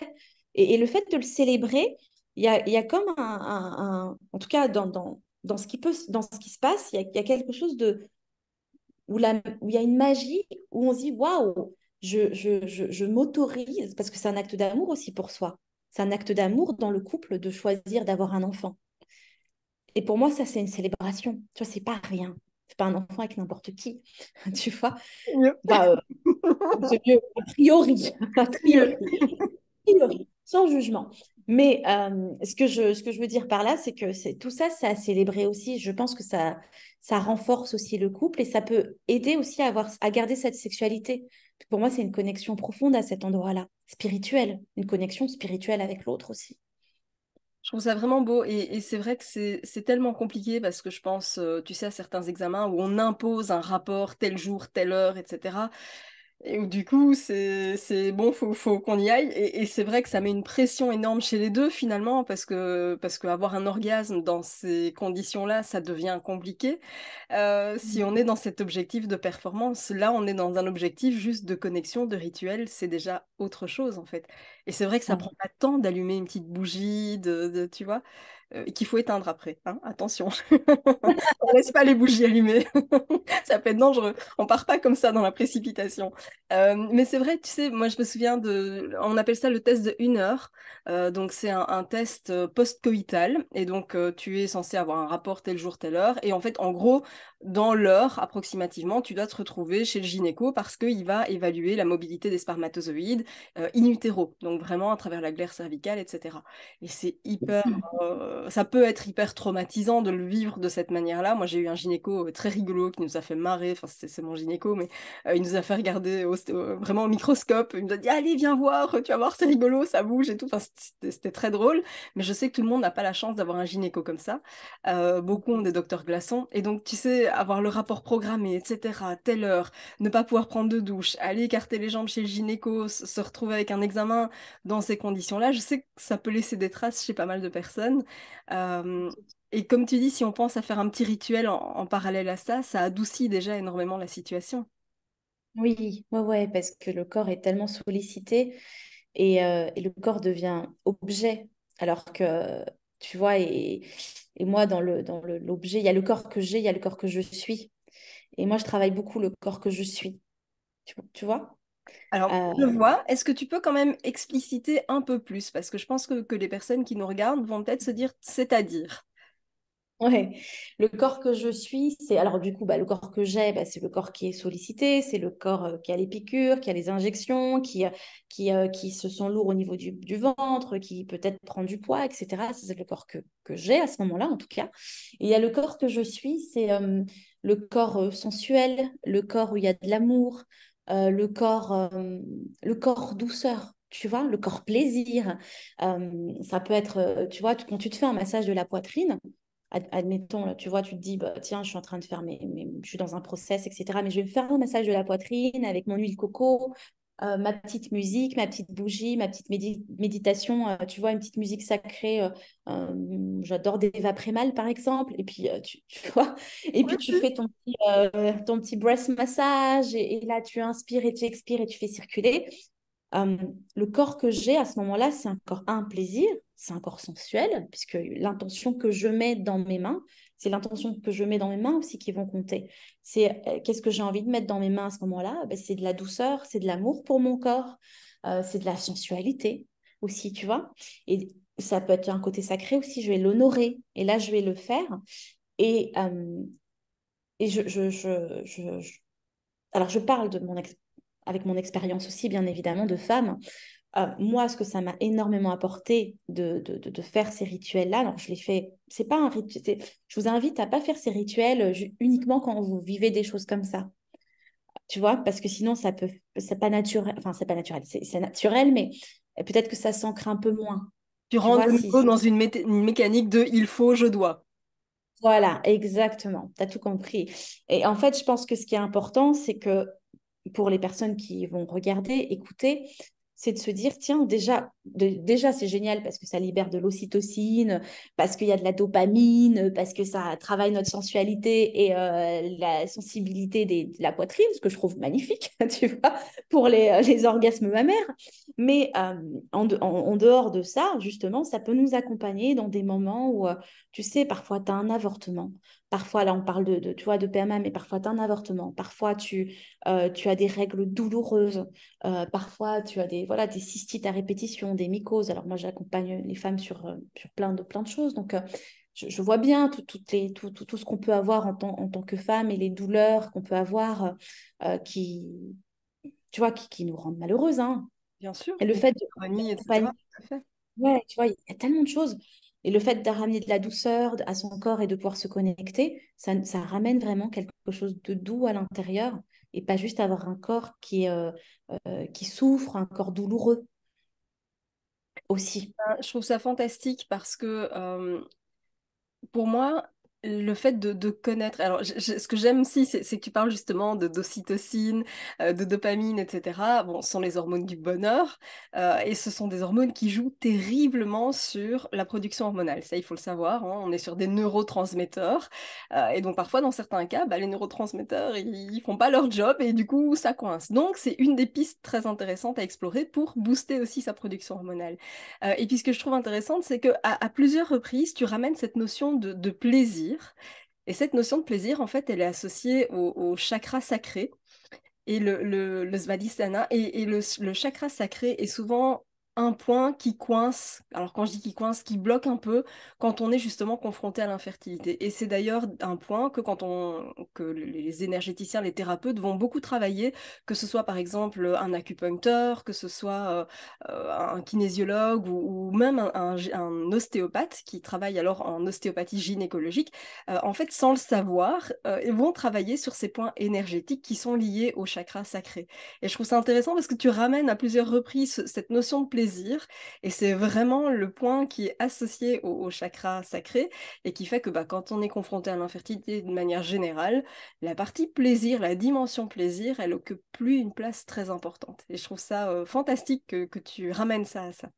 Et le fait de le célébrer, il y a comme en tout cas, dans ce qui se passe, il y a quelque chose où il y a une magie où on se dit waouh, je m'autorise, parce que c'est un acte d'amour aussi pour soi. C'est un acte d'amour dans le couple de choisir d'avoir un enfant. Et pour moi, ça, c'est une célébration. Tu vois, c'est pas rien. C'est pas un enfant avec n'importe qui, tu vois. Mieux. Bah, c'est mieux, a priori, sans jugement. Mais ce que je veux dire par là, c'est que tout ça, ça a célébré aussi. Je pense que ça renforce aussi le couple et ça peut aider aussi à garder cette sexualité. Pour moi, c'est une connexion profonde à cet endroit-là, spirituelle, une connexion spirituelle avec l'autre aussi. Je trouve ça vraiment beau et c'est vrai que c'est tellement compliqué parce que je pense, tu sais, à certains examens où on impose un rapport tel jour, telle heure, etc. Et où du coup, c'est bon, faut qu'on y aille. Et c'est vrai que ça met une pression énorme chez les deux finalement parce que avoir un orgasme dans ces conditions-là, ça devient compliqué. Si on est dans cet objectif de performance, là, on est dans un objectif juste de connexion, de rituel, c'est déjà autre chose en fait. Et c'est vrai que ça prend pas de temps d'allumer une petite bougie, tu vois, qu'il faut éteindre après. Hein, attention, on laisse pas les bougies allumées, ça peut être dangereux. On part pas comme ça dans la précipitation. Mais c'est vrai, tu sais, moi je me souviens on appelle ça le test de 1 heure, donc c'est un test post-coïtal, et donc tu es censé avoir un rapport tel jour, telle heure, et en fait, en gros, dans l'heure approximativement, tu dois te retrouver chez le gynéco parce qu'il va évaluer la mobilité des spermatozoïdes in utero, donc vraiment à travers la glaire cervicale, etc. Et c'est hyper, ça peut être hyper traumatisant de le vivre de cette manière-là. Moi j'ai eu un gynéco très rigolo qui nous a fait marrer, enfin c'est mon gynéco, mais il nous a fait regarder vraiment au microscope, il me dit allez viens voir, tu vas voir c'est rigolo, ça bouge et tout, enfin, c'était très drôle, mais je sais que tout le monde n'a pas la chance d'avoir un gynéco comme ça, beaucoup ont des docteurs glaçons, et donc tu sais, avoir le rapport programmé, etc., telle heure, ne pas pouvoir prendre de douche, aller écarter les jambes chez le gynéco, se retrouver avec un examen dans ces conditions-là, je sais que ça peut laisser des traces chez pas mal de personnes, et comme tu dis, si on pense à faire un petit rituel en parallèle à ça, ça adoucit déjà énormément la situation. Oui, ouais, parce que le corps est tellement sollicité et le corps devient objet. Alors que, tu vois, et moi, dans l'objet, il y a le corps que j'ai, il y a le corps que je suis. Et moi, je travaille beaucoup le corps que je suis. Tu vois ? Alors, je vois. Est-ce que tu peux quand même expliciter un peu plus ? Parce que je pense que les personnes qui nous regardent vont peut-être se dire « c'est-à-dire ». Ouais, le corps que je suis, c'est alors du coup le corps que j'ai, c'est le corps qui est sollicité, c'est le corps qui a les piqûres, qui a les injections, qui se sent lourd au niveau du ventre, qui peut-être prend du poids, etc. C'est le corps que j'ai à ce moment-là en tout cas. Et il y a le corps que je suis, c'est le corps sensuel, le corps où il y a de l'amour, le corps douceur. Tu vois, le corps plaisir. Ça peut être, tu vois, quand tu te fais un massage de la poitrine. Admettons, tu vois, tu te dis, tiens, je suis en train de faire je suis dans un process, etc. Mais je vais me faire un massage de la poitrine avec mon huile coco, ma petite musique, ma petite bougie, ma petite méditation, tu vois, une petite musique sacrée. J'adore des vaprémales, par exemple. Et puis, tu vois, et puis tu fais ton petit breast massage. Et là, tu inspires et tu expires et tu fais circuler. Le corps que j'ai à ce moment-là, c'est un corps, un plaisir, c'est un corps sensuel, puisque l'intention que je mets dans mes mains, c'est l'intention que je mets dans mes mains aussi qui vont compter. C'est qu'est-ce que j'ai envie de mettre dans mes mains à ce moment-là, c'est de la douceur, c'est de l'amour pour mon corps, c'est de la sensualité aussi, tu vois. Et ça peut être un côté sacré aussi, je vais l'honorer, et là je vais le faire. Et alors je parle de mon expérience, avec mon expérience aussi, bien évidemment, de femme. Moi, ce que ça m'a énormément apporté de faire ces rituels-là, alors je les fais, c'est pas un rituel, je vous invite à pas faire ces rituels uniquement quand vous vivez des choses comme ça. Tu vois, parce que sinon, c'est pas naturel, c'est naturel, mais peut-être que ça s'ancre un peu moins. Tu rentres dans une mécanique de « il faut, je dois ». Voilà, exactement, tu as tout compris. Et en fait, je pense que ce qui est important, c'est que pour les personnes qui vont regarder, écouter, c'est de se dire, tiens, déjà c'est génial parce que ça libère de l'ocytocine, parce qu'il y a de la dopamine, parce que ça travaille notre sensualité et la sensibilité de la poitrine, ce que je trouve magnifique, tu vois, pour les orgasmes mammaires. Mais en dehors de ça, justement, ça peut nous accompagner dans des moments où, tu sais, parfois tu as un avortement, Parfois, là, on parle tu vois, de PMA, mais parfois, tu as un avortement. Parfois, tu as des règles douloureuses. Parfois, tu as des cystites à répétition, des mycoses. Alors, moi, j'accompagne les femmes sur plein de choses. Donc, je vois bien tout ce qu'on peut avoir en tant que femme et les douleurs qu'on peut avoir qui nous rendent malheureuses. Hein. Bien sûr. Et le fait de... Ouais, tu vois, il y a tellement de choses. Et le fait de ramener de la douceur à son corps et de pouvoir se connecter, ça ramène vraiment quelque chose de doux à l'intérieur et pas juste avoir un corps qui souffre, un corps douloureux aussi. Je trouve ça fantastique parce que pour moi, le fait de connaître... Alors, ce que j'aime aussi, c'est que tu parles justement d'ocytocine, de dopamine, etc. Bon, ce sont les hormones du bonheur, et ce sont des hormones qui jouent terriblement sur la production hormonale. Ça, il faut le savoir, hein, on est sur des neurotransmetteurs, et donc parfois, dans certains cas, les neurotransmetteurs, ils font pas leur job, et du coup, ça coince. Donc, c'est une des pistes très intéressantes à explorer pour booster aussi sa production hormonale. Et puis, ce que je trouve intéressant, c'est qu'à plusieurs reprises, tu ramènes cette notion de plaisir. Et cette notion de plaisir, en fait, elle est associée au chakra sacré et le Svadhisthana. Et le chakra sacré est souvent un point qui coince. Alors, quand je dis qui coince, qui bloque un peu quand on est justement confronté à l'infertilité. Et c'est d'ailleurs un point que les énergéticiens, les thérapeutes vont beaucoup travailler, que ce soit par exemple un acupuncteur, que ce soit un kinésiologue ou même un ostéopathe qui travaille alors en ostéopathie gynécologique. En fait, sans le savoir, ils vont travailler sur ces points énergétiques qui sont liés au chakra sacré. Et je trouve ça intéressant parce que tu ramènes à plusieurs reprises cette notion de plaisir, et c'est vraiment le point qui est associé au chakra sacré et qui fait que quand on est confronté à l'infertilité de manière générale, la partie plaisir, la dimension plaisir, elle occupe plus une place très importante. Et je trouve ça fantastique que tu ramènes ça à ça.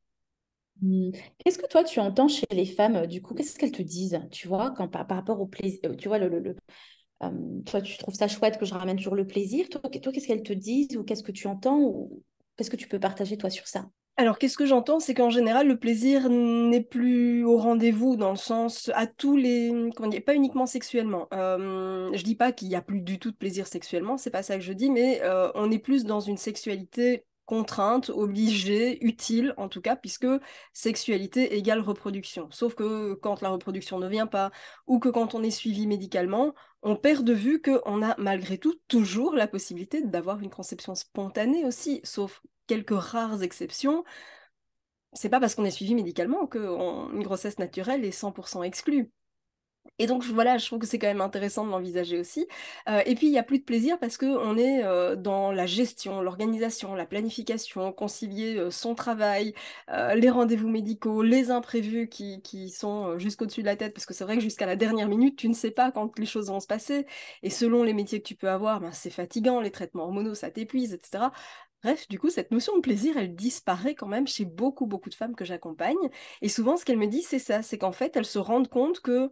Qu'est-ce que toi tu entends chez les femmes, du coup, qu'est-ce qu'elles te disent, tu vois, quand par rapport au plaisir, tu vois, toi tu trouves ça chouette que je ramène toujours le plaisir, toi qu'est-ce qu'elles te disent ou qu'est-ce que tu entends ou qu'est-ce que tu peux partager toi sur ça? Alors, qu'est-ce que j'entends? C'est qu'en général, le plaisir n'est plus au rendez-vous dans le sens à tous les... Comment dire, pas uniquement sexuellement. Je dis pas qu'il n'y a plus du tout de plaisir sexuellement, c'est pas ça que je dis, mais on est plus dans une sexualité contrainte, obligée, utile en tout cas, puisque sexualité égale reproduction. Sauf que quand la reproduction ne vient pas ou que quand on est suivi médicalement, on perd de vue qu'on a malgré tout toujours la possibilité d'avoir une conception spontanée aussi, sauf quelques rares exceptions. C'est pas parce qu'on est suivi médicalement qu'une grossesse naturelle est 100% exclue. Et donc voilà, je trouve que c'est quand même intéressant de l'envisager aussi. Et puis il n'y a plus de plaisir parce qu'on est dans la gestion, l'organisation, la planification, concilier son travail, les rendez-vous médicaux, les imprévus qui sont jusqu'au-dessus de la tête, parce que c'est vrai que jusqu'à la dernière minute, tu ne sais pas quand les choses vont se passer. Et selon les métiers que tu peux avoir, c'est fatigant, les traitements hormonaux, ça t'épuise, etc. Bref, du coup, cette notion de plaisir, elle disparaît quand même chez beaucoup, beaucoup de femmes que j'accompagne. Et souvent, ce qu'elles me disent, c'est ça, c'est qu'en fait, elles se rendent compte que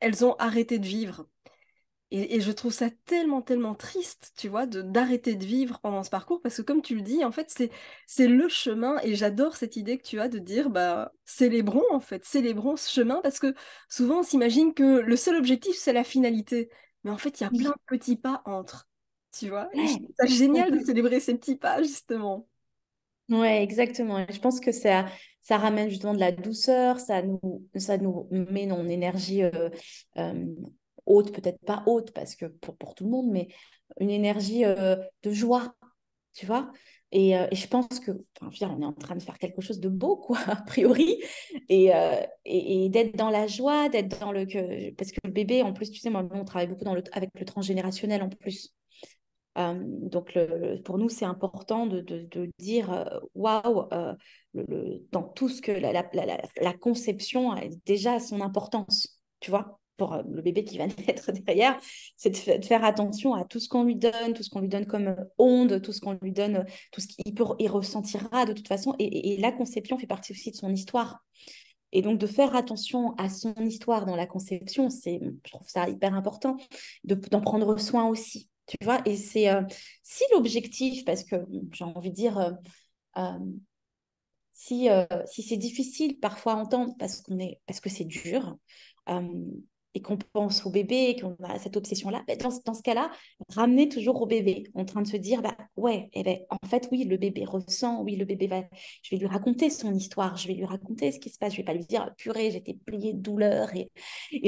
elles ont arrêté de vivre. Et je trouve ça tellement, tellement triste, tu vois, d'arrêter de vivre pendant ce parcours, parce que comme tu le dis, en fait, c'est le chemin, et j'adore cette idée que tu as de dire, célébrons, en fait, célébrons ce chemin, parce que souvent, on s'imagine que le seul objectif, c'est la finalité. Mais en fait, il y a plein de petits pas entre, tu vois. Et je trouve ça génial de célébrer ces petits pas, justement. Ouais, exactement. Je pense que ça ramène justement de la douceur, ça nous met en énergie haute, peut-être pas haute, parce que pour tout le monde, mais une énergie de joie, tu vois. Et je pense que, on est en train de faire quelque chose de beau, quoi, a priori, et d'être dans la joie, d'être dans parce que le bébé, en plus, tu sais, moi, on travaille beaucoup avec le transgénérationnel en plus. Donc, pour nous, c'est important de dire « waouh », dans tout ce que la conception a déjà son importance, tu vois, pour le bébé qui va naître derrière, c'est de faire attention à tout ce qu'on lui donne, comme onde, tout ce qu'on lui donne, tout ce qu'il ressentira de toute façon. Et la conception fait partie aussi de son histoire. Et donc, de faire attention à son histoire dans la conception, je trouve ça hyper important, d'en prendre soin aussi. Tu vois, et c'est si l'objectif, parce que j'ai envie de dire, si c'est difficile parfois à entendre parce que c'est dur, et qu'on pense au bébé, qu'on a cette obsession-là, ben dans ce cas-là, ramenez toujours au bébé, en train de se dire, bah, ouais, eh ben, en fait, oui, le bébé ressent, oui, le bébé va... Je vais lui raconter son histoire, je vais lui raconter ce qui se passe, je ne vais pas lui dire, purée, j'étais pliée de douleur et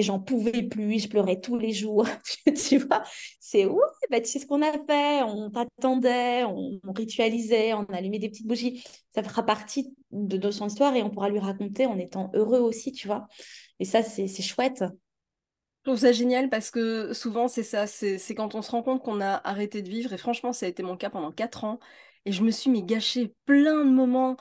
j'en pouvais plus, je pleurais tous les jours. Tu vois, c'est, ouais, ben, tu sais ce qu'on a fait, on t'attendait, on ritualisait, on allumait des petites bougies. Ça fera partie de son histoire et on pourra lui raconter en étant heureux aussi, tu vois. Et ça, c'est chouette. Je trouve ça génial parce que souvent c'est ça, c'est quand on se rend compte qu'on a arrêté de vivre, et franchement ça a été mon cas pendant 4 ans et je me suis gâchée plein de moments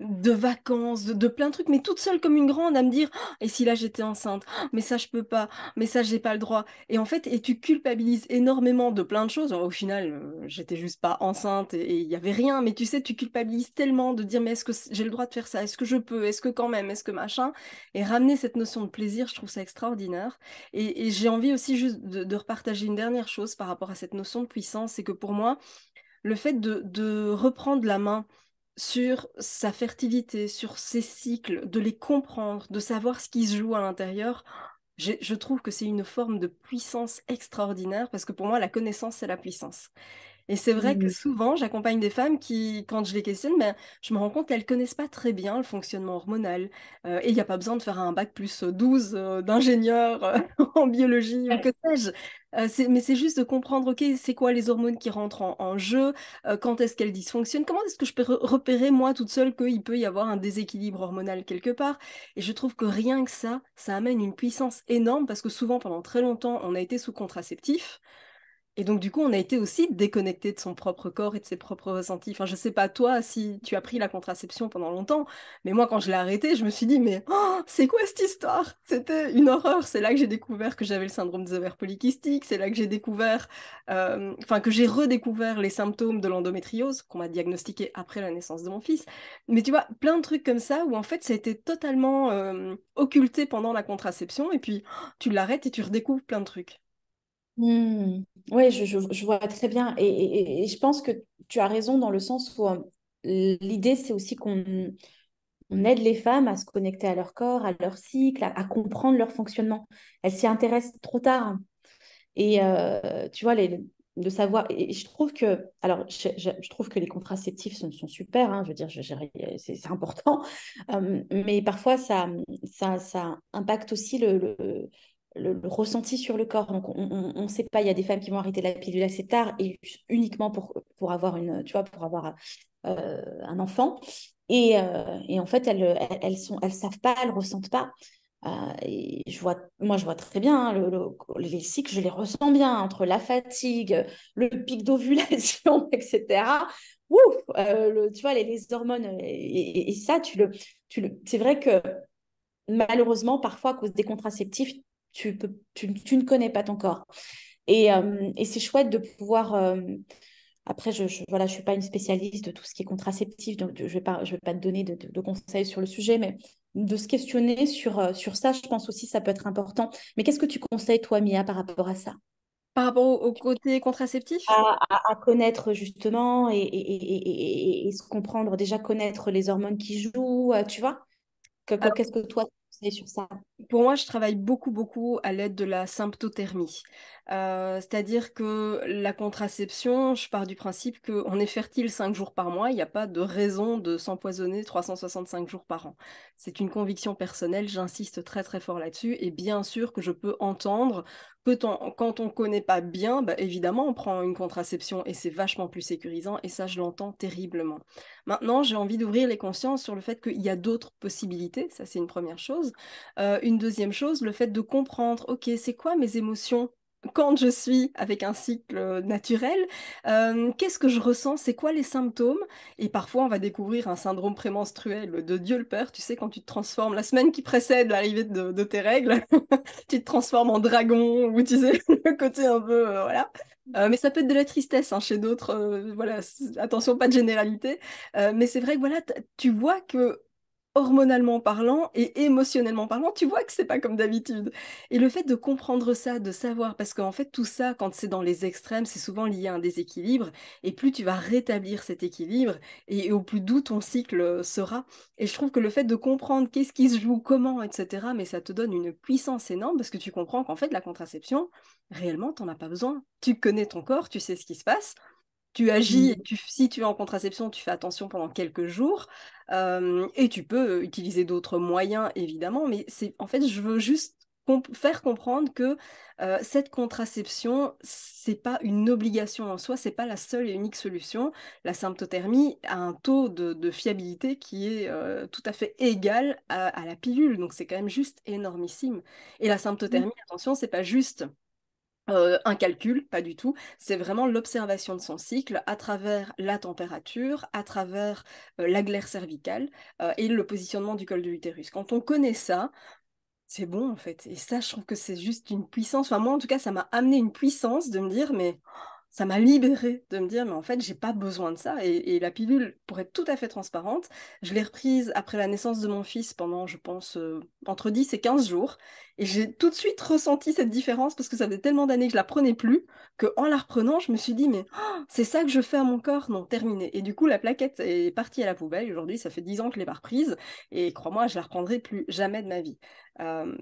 de vacances, de plein de trucs, mais toute seule comme une grande à me dire oh, et si là j'étais enceinte, oh, mais ça je peux pas, mais ça j'ai pas le droit, et en fait, et tu culpabilises énormément de plein de choses. Alors, au final j'étais juste pas enceinte et il y avait rien, mais tu sais, tu culpabilises tellement de dire mais est-ce que j'ai le droit de faire ça, est-ce que je peux, est-ce que quand même, est-ce que machin, et ramener cette notion de plaisir, je trouve ça extraordinaire. Et j'ai envie aussi juste de repartager une dernière chose par rapport à cette notion de puissance, c'est que pour moi le fait de reprendre la main sur sa fertilité, sur ses cycles, de les comprendre, de savoir ce qui se joue à l'intérieur, je trouve que c'est une forme de puissance extraordinaire, parce que pour moi, la connaissance, c'est la puissance. Et c'est vrai que souvent, j'accompagne des femmes qui, quand je les questionne, ben, je me rends compte qu'elles ne connaissent pas très bien le fonctionnement hormonal. Et il n'y a pas besoin de faire un bac plus 12 d'ingénieur en biologie ou que sais-je. Mais c'est juste de comprendre, ok, c'est quoi les hormones qui rentrent en jeu, quand est-ce qu'elles dysfonctionnent, comment est-ce que je peux repérer moi toute seule qu'il peut y avoir un déséquilibre hormonal quelque part. Et je trouve que rien que ça, ça amène une puissance énorme, parce que souvent, pendant très longtemps, on a été sous contraceptif. Et donc, du coup, on a été aussi déconnecté de son propre corps et de ses propres ressentis. Enfin, je sais pas, toi, si tu as pris la contraception pendant longtemps, mais moi, quand je l'ai arrêtée, je me suis dit, mais oh, c'est quoi cette histoire? C'était une horreur. C'est là que j'ai découvert que j'avais le syndrome des ovaires polykystiques. C'est là que j'ai découvert, que j'ai redécouvert les symptômes de l'endométriose qu'on m'a diagnostiqué après la naissance de mon fils. Mais tu vois, plein de trucs comme ça où, en fait, ça a été totalement occulté pendant la contraception. Et puis, tu l'arrêtes et tu redécouvres plein de trucs. Oui, je vois très bien, et je pense que tu as raison dans le sens où l'idée c'est aussi qu'on aide les femmes à se connecter à leur corps, à leur cycle, à comprendre leur fonctionnement. Elles s'y intéressent trop tard, hein. Et tu vois, de savoir, et je trouve que, alors je trouve que les contraceptifs sont super, hein, je veux dire, c'est important, mais parfois ça impacte aussi le ressenti sur le corps. Donc on ne sait pas, il y a des femmes qui vont arrêter la pilule assez tard et uniquement pour avoir une, tu vois, pour avoir un enfant, et en fait elles savent pas, elles ressentent pas, et je vois très bien, hein, les cycles, je les ressens bien, entre la fatigue, le pic d'ovulation, etc. Ouf, tu vois, les hormones, et ça c'est vrai que malheureusement parfois à cause des contraceptifs, tu ne connais pas ton corps. Et c'est chouette de pouvoir... après, je suis pas une spécialiste de tout ce qui est contraceptif, donc je vais pas te donner de conseils sur le sujet, mais de se questionner sur ça, je pense aussi ça peut être important. Mais qu'est-ce que tu conseilles, toi, Mia, par rapport à ça? Par rapport au côté contraceptif, à connaître justement et se comprendre, déjà connaître les hormones qui jouent, tu vois. Qu'est-ce que toi... Sur ça. Pour moi, je travaille beaucoup à l'aide de la symptothermie. C'est-à-dire que la contraception, je pars du principe qu'on est fertile 5 jours par mois, il n'y a pas de raison de s'empoisonner 365 jours par an. C'est une conviction personnelle, j'insiste très fort là-dessus, et bien sûr que je peux entendre que quand on ne connaît pas bien, bah évidemment on prend une contraception et c'est vachement plus sécurisant, et ça je l'entends terriblement. Maintenant, j'ai envie d'ouvrir les consciences sur le fait qu'il y a d'autres possibilités, ça c'est une première chose. Une deuxième chose, le fait de comprendre, ok, c'est quoi mes émotions quand je suis avec un cycle naturel, qu'est-ce que je ressens, c'est quoi les symptômes. Et parfois on va découvrir un syndrome prémenstruel de Dieu le Père, tu sais, quand tu te transformes la semaine qui précède l'arrivée de tes règles, tu te transformes en dragon, ou tu sais, le côté un peu, voilà. Mais ça peut être de la tristesse, hein, chez d'autres, voilà, attention, pas de généralité, mais c'est vrai que voilà, tu vois que hormonalement parlant et émotionnellement parlant, tu vois que c'est pas comme d'habitude. Et le fait de comprendre ça, de savoir, parce qu'en fait tout ça, quand c'est dans les extrêmes, c'est souvent lié à un déséquilibre, et plus tu vas rétablir cet équilibre, et au plus doux ton cycle sera. Et je trouve que le fait de comprendre qu'est-ce qui se joue, comment, etc., mais ça te donne une puissance énorme, parce que tu comprends qu'en fait la contraception, réellement, t'en as pas besoin. Tu connais ton corps, tu sais ce qui se passe, tu agis, et si tu es en contraception, tu fais attention pendant quelques jours, et tu peux utiliser d'autres moyens, évidemment, mais en fait, je veux juste faire comprendre que cette contraception, c'est pas une obligation en soi, c'est pas la seule et unique solution. La symptothermie a un taux de fiabilité qui est tout à fait égal à la pilule, donc c'est quand même juste énormissime. Et la symptothermie, attention, c'est pas juste... un calcul, pas du tout, c'est vraiment l'observation de son cycle à travers la température, à travers la glaire cervicale et le positionnement du col de l'utérus. Quand on connaît ça, c'est bon en fait. Et ça, je trouve que c'est juste une puissance. Enfin, moi, en tout cas, ça m'a amené une puissance de me dire, mais ça m'a libérée de me dire, mais en fait, j'ai pas besoin de ça. Et la pilule, pour être tout à fait transparente, je l'ai reprise après la naissance de mon fils pendant, je pense, entre 10 et 15 jours. Et j'ai tout de suite ressenti cette différence parce que ça faisait tellement d'années que je la prenais plus qu'en la reprenant, je me suis dit, mais oh, c'est ça que je fais à mon corps? Non, terminé. Et du coup, la plaquette est partie à la poubelle. Aujourd'hui, ça fait 10 ans que je l'ai pas reprise. Et crois-moi, je la reprendrai plus jamais de ma vie.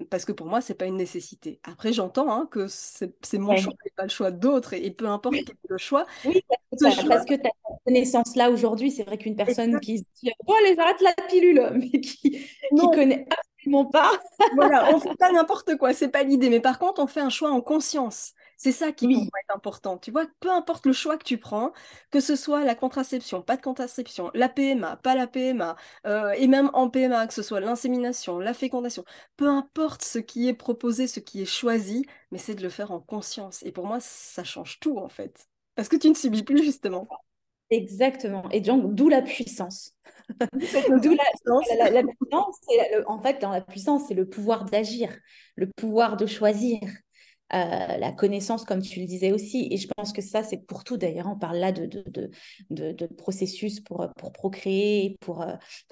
Parce que pour moi, c'est pas une nécessité. Après, j'entends hein, que c'est mon choix, c'est pas le choix d'autres. Et peu importe quel est le choix. Oui, parce que tu as cette connaissance-là aujourd'hui. C'est vrai qu'une personne qui se dit, oh, allez, j'arrête la pilule, mais qui connaît absolument pas. Voilà, on fait pas n'importe quoi, c'est pas l'idée. Mais par contre, on fait un choix en conscience. C'est ça qui pourrait être important. Tu vois, peu importe le choix que tu prends, que ce soit la contraception, pas de contraception, la PMA, pas la PMA, et même en PMA, que ce soit l'insémination, la fécondation, peu importe ce qui est proposé, ce qui est choisi, mais c'est de le faire en conscience. Et pour moi, ça change tout, en fait. Parce que tu ne subis plus, justement. Exactement. Et donc, d'où la puissance. D'où la puissance. En fait, dans la puissance, c'est le pouvoir d'agir, le pouvoir de choisir. La connaissance, comme tu le disais aussi, et je pense que ça, c'est pour tout. D'ailleurs, on parle là de processus pour procréer, pour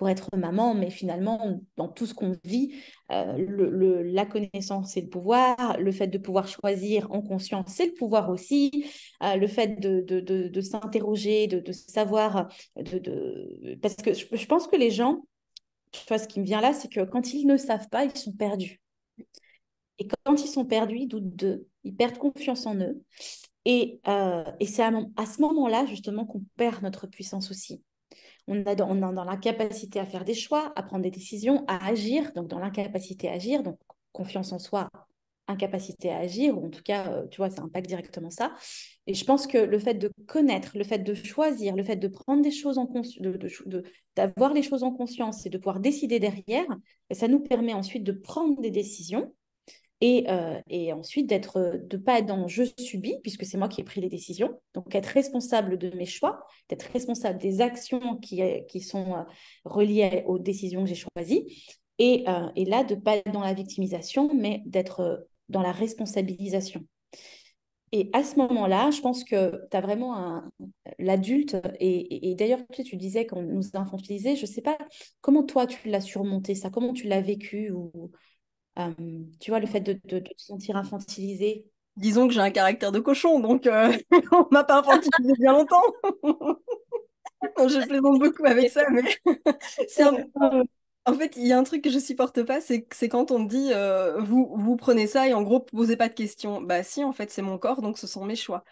être maman, mais finalement, dans tout ce qu'on vit, la connaissance, c'est le pouvoir. Le fait de pouvoir choisir en conscience, c'est le pouvoir aussi. Le fait de s'interroger, de savoir... Parce que je pense que les gens, tu vois, ce qui me vient là, c'est que quand ils ne savent pas, ils sont perdus. Et quand ils sont perdus, ils doutent d'eux, ils perdent confiance en eux. Et c'est à ce moment-là, justement, qu'on perd notre puissance aussi. On a dans l'incapacité à faire des choix, à prendre des décisions, à agir. Donc, dans l'incapacité à agir, donc confiance en soi, incapacité à agir, ou en tout cas, tu vois, ça impacte directement ça. Et je pense que le fait de connaître, le fait de choisir, le fait de prendre des choses en conscience, d'avoir les choses en conscience et de pouvoir décider derrière, ça nous permet ensuite de prendre des décisions. Et ensuite, de ne pas être dans « je subis », puisque c'est moi qui ai pris les décisions. Donc, être responsable de mes choix, d'être responsable des actions qui sont reliées aux décisions que j'ai choisies. Et là, de ne pas être dans la victimisation, mais d'être dans la responsabilisation. Et à ce moment-là, je pense que tu as vraiment l'adulte. Et d'ailleurs, tu disais qu'on nous infantilisait. Je ne sais pas, comment toi, tu l'as surmonté ça? Comment tu l'as vécu ou... tu vois, le fait de te sentir infantilisée. Disons que j'ai un caractère de cochon, donc on m'a pas infantilisée bien longtemps. Je plaisante beaucoup avec ça, mais c'est un peu... En fait, il y a un truc que je supporte pas, c'est quand on me dit vous prenez ça et en gros posez pas de questions. Bah si, en fait, c'est mon corps, donc ce sont mes choix.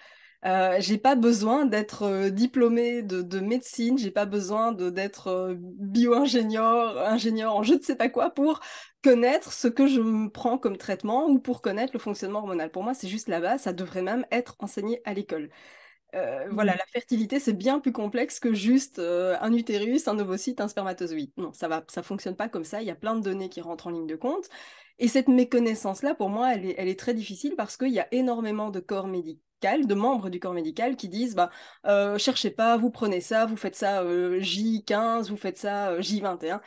J'ai pas besoin d'être diplômée de médecine, j'ai pas besoin d'être bio-ingénieur en je ne sais pas quoi pour connaître ce que je me prends comme traitement ou pour connaître le fonctionnement hormonal. Pour moi, c'est juste là-bas, ça devrait même être enseigné à l'école. Voilà, la fertilité, c'est bien plus complexe que juste un utérus, un ovocyte, un spermatozoïde. Non, ça fonctionne pas comme ça, il y a plein de données qui rentrent en ligne de compte. Et cette méconnaissance-là, pour moi, elle est très difficile parce qu'il y a énormément de corps médicaux, de membres du corps médical qui disent cherchez pas, vous prenez ça, vous faites ça J15, vous faites ça J21.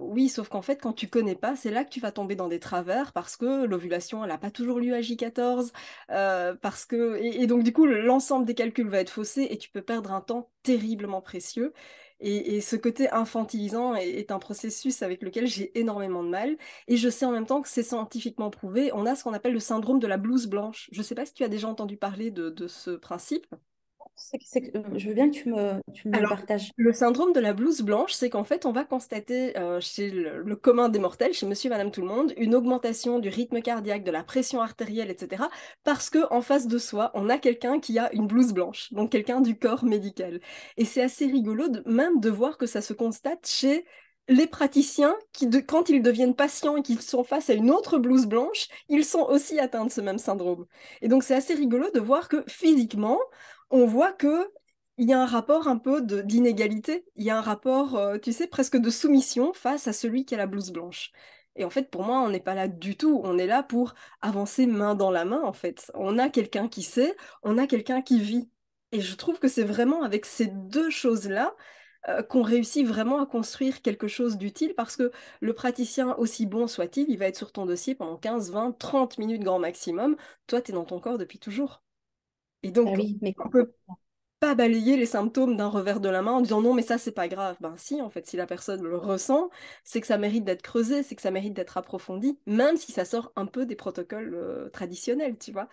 Oui, sauf qu'en fait, quand tu connais pas, c'est là que tu vas tomber dans des travers parce que l'ovulation, elle n'a pas toujours lieu à J14, parce que et donc du coup, l'ensemble des calculs va être faussé et tu peux perdre un temps terriblement précieux. Et ce côté infantilisant est un processus avec lequel j'ai énormément de mal. Et je sais en même temps que c'est scientifiquement prouvé. On a ce qu'on appelle le syndrome de la blouse blanche. Je ne sais pas si tu as déjà entendu parler de ce principe. Je veux bien que tu me partages. Le syndrome de la blouse blanche, c'est qu'en fait, on va constater chez le commun des mortels, chez monsieur, madame, tout le monde, une augmentation du rythme cardiaque, de la pression artérielle, etc. Parce qu'en face de soi, on a quelqu'un qui a une blouse blanche, donc quelqu'un du corps médical. Et c'est assez rigolo de voir que ça se constate chez les praticiens qui, quand ils deviennent patients et qu'ils sont face à une autre blouse blanche, ils sont aussi atteints de ce même syndrome. Et donc, c'est assez rigolo de voir que physiquement, on voit qu'il y a un rapport un peu d'inégalité, il y a un rapport, tu sais, presque de soumission face à celui qui a la blouse blanche. Et en fait, pour moi, on n'est pas là du tout, on est là pour avancer main dans la main, en fait. On a quelqu'un qui sait, on a quelqu'un qui vit. Et je trouve que c'est vraiment avec ces deux choses-là qu'on réussit vraiment à construire quelque chose d'utile, parce que le praticien, aussi bon soit-il, il va être sur ton dossier pendant 15, 20, 30 minutes grand maximum. Toi, tu es dans ton corps depuis toujours. Et donc, on ne peut pas balayer les symptômes d'un revers de la main en disant non, mais ça, c'est pas grave. Ben si, en fait, si la personne le ressent, c'est que ça mérite d'être creusé, c'est que ça mérite d'être approfondi, même si ça sort un peu des protocoles traditionnels, tu vois.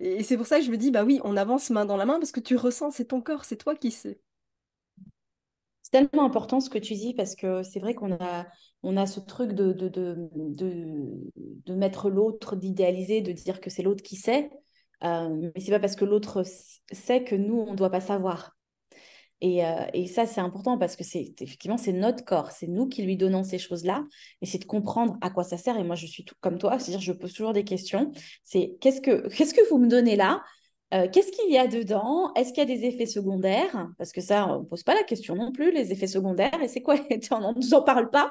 Et c'est pour ça que je me dis, bah oui, on avance main dans la main parce que tu ressens, c'est ton corps, c'est toi qui sais. C'est tellement important ce que tu dis, parce que c'est vrai qu'on a ce truc de mettre l'autre, d'idéaliser, de dire que c'est l'autre qui sait. Mais c'est pas parce que l'autre sait que nous on doit pas savoir, et ça c'est important, parce que c'est effectivement, c'est notre corps, c'est nous qui lui donnons ces choses-là, et c'est de comprendre à quoi ça sert. Et moi je suis tout comme toi, c'est-à-dire je pose toujours des questions, c'est qu'est-ce que vous me donnez là, qu'est-ce qu'il y a dedans, est-ce qu'il y a des effets secondaires, parce que ça on pose pas la question non plus, les effets secondaires, et c'est quoi, on ne nous en parle pas,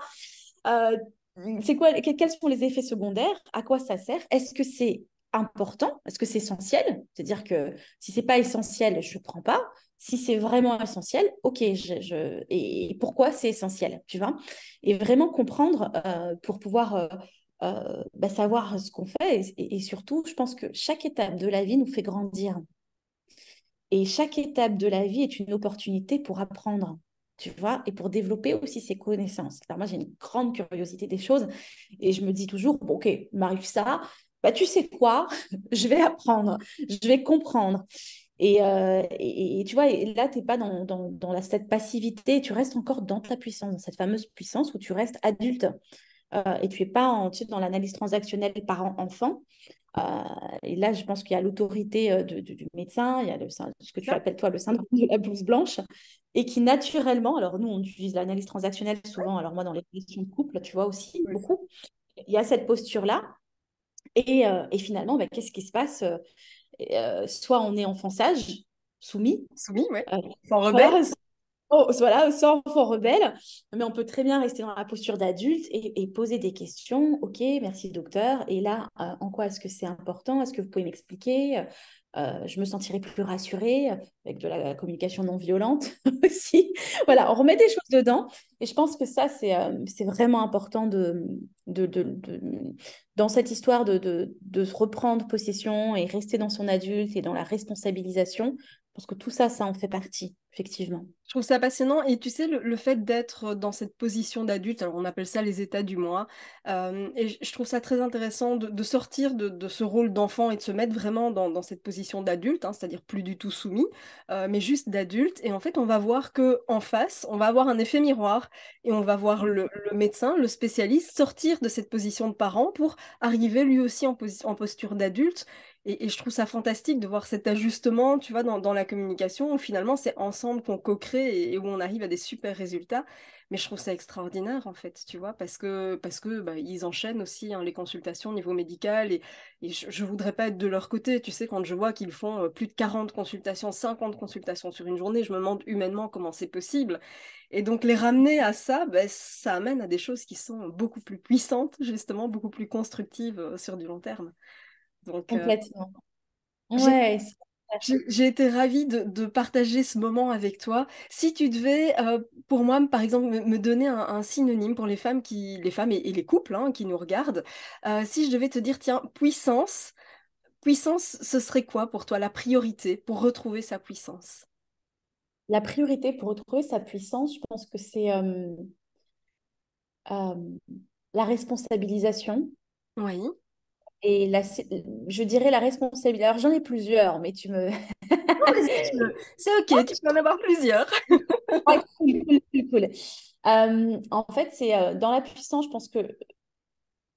c'est quoi, quels sont les effets secondaires, à quoi ça sert, est-ce que c'est important, est-ce que c'est essentiel, c'est-à-dire que si c'est pas essentiel, je prends pas, si c'est vraiment essentiel, ok, et pourquoi c'est essentiel, tu vois, et vraiment comprendre pour pouvoir savoir ce qu'on fait, et surtout, je pense que chaque étape de la vie nous fait grandir, et chaque étape de la vie est une opportunité pour apprendre, tu vois, et pour développer aussi ses connaissances. Alors moi, j'ai une grande curiosité des choses, et je me dis toujours, bon, ok, il m'arrive ça, bah, tu sais quoi, je vais apprendre, je vais comprendre. Et tu vois, et là, tu n'es pas dans cette passivité, tu restes encore dans ta puissance, dans cette fameuse puissance où tu restes adulte. Et tu n'es pas dans l'analyse transactionnelle parent-enfant. Et là, je pense qu'il y a l'autorité du médecin, il y a ce que tu appelles, toi, le syndrome de la blouse blanche, et qui naturellement, alors nous, on utilise l'analyse transactionnelle souvent, alors moi, dans les questions de couple, tu vois aussi, beaucoup, il y a cette posture-là. Et finalement, bah, qu'est-ce qui se passe, soit on est enfant sage, soumis, ouais, sans rebelle. Voilà, sans enfant rebelle, mais on peut très bien rester dans la posture d'adulte et poser des questions. Ok, merci docteur. Et là, en quoi est-ce que c'est important? Est-ce que vous pouvez m'expliquer? Je me sentirai plus rassurée, avec de la communication non violente aussi. Voilà, on remet des choses dedans. Et je pense que ça, c'est vraiment important dans cette histoire de reprendre possession et rester dans son adulte et dans la responsabilisation. Parce que tout ça, ça en fait partie, effectivement. Je trouve ça passionnant. Et tu sais, le fait d'être dans cette position d'adulte, alors on appelle ça les états du moi, et je trouve ça très intéressant de sortir de ce rôle d'enfant et de se mettre vraiment dans cette position d'adulte, hein, c'est-à-dire plus du tout soumis, mais juste d'adulte. Et en fait, on va voir qu'en face, on va avoir un effet miroir, et on va voir le médecin, le spécialiste, sortir de cette position de parent pour arriver lui aussi en posture d'adulte. Et je trouve ça fantastique de voir cet ajustement, tu vois, dans la communication, où finalement c'est ensemble qu'on co-crée et où on arrive à des super résultats. Mais je trouve ça extraordinaire, en fait, tu vois, parce que bah, ils enchaînent aussi, hein, les consultations au niveau médical, et je ne voudrais pas être de leur côté. Tu sais, quand je vois qu'ils font plus de 40 consultations, 50 consultations sur une journée, je me demande humainement comment c'est possible. Et donc les ramener à ça, bah, ça amène à des choses qui sont beaucoup plus puissantes, justement, beaucoup plus constructives sur du long terme. Donc, complètement. Ouais, J'ai été ravie de partager ce moment avec toi. Si tu devais, pour moi, par exemple, me donner un synonyme pour les femmes et les couples hein, qui nous regardent, si je devais te dire, tiens, puissance, ce serait quoi pour toi la priorité pour retrouver sa puissance ? La priorité pour retrouver sa puissance, je pense que c'est la responsabilisation. Oui. Et je dirais la responsabilité. Alors, j'en ai plusieurs, mais tu me... C'est OK, tu peux en avoir plusieurs. Ouais, cool. En fait, c'est dans la puissance, je pense que...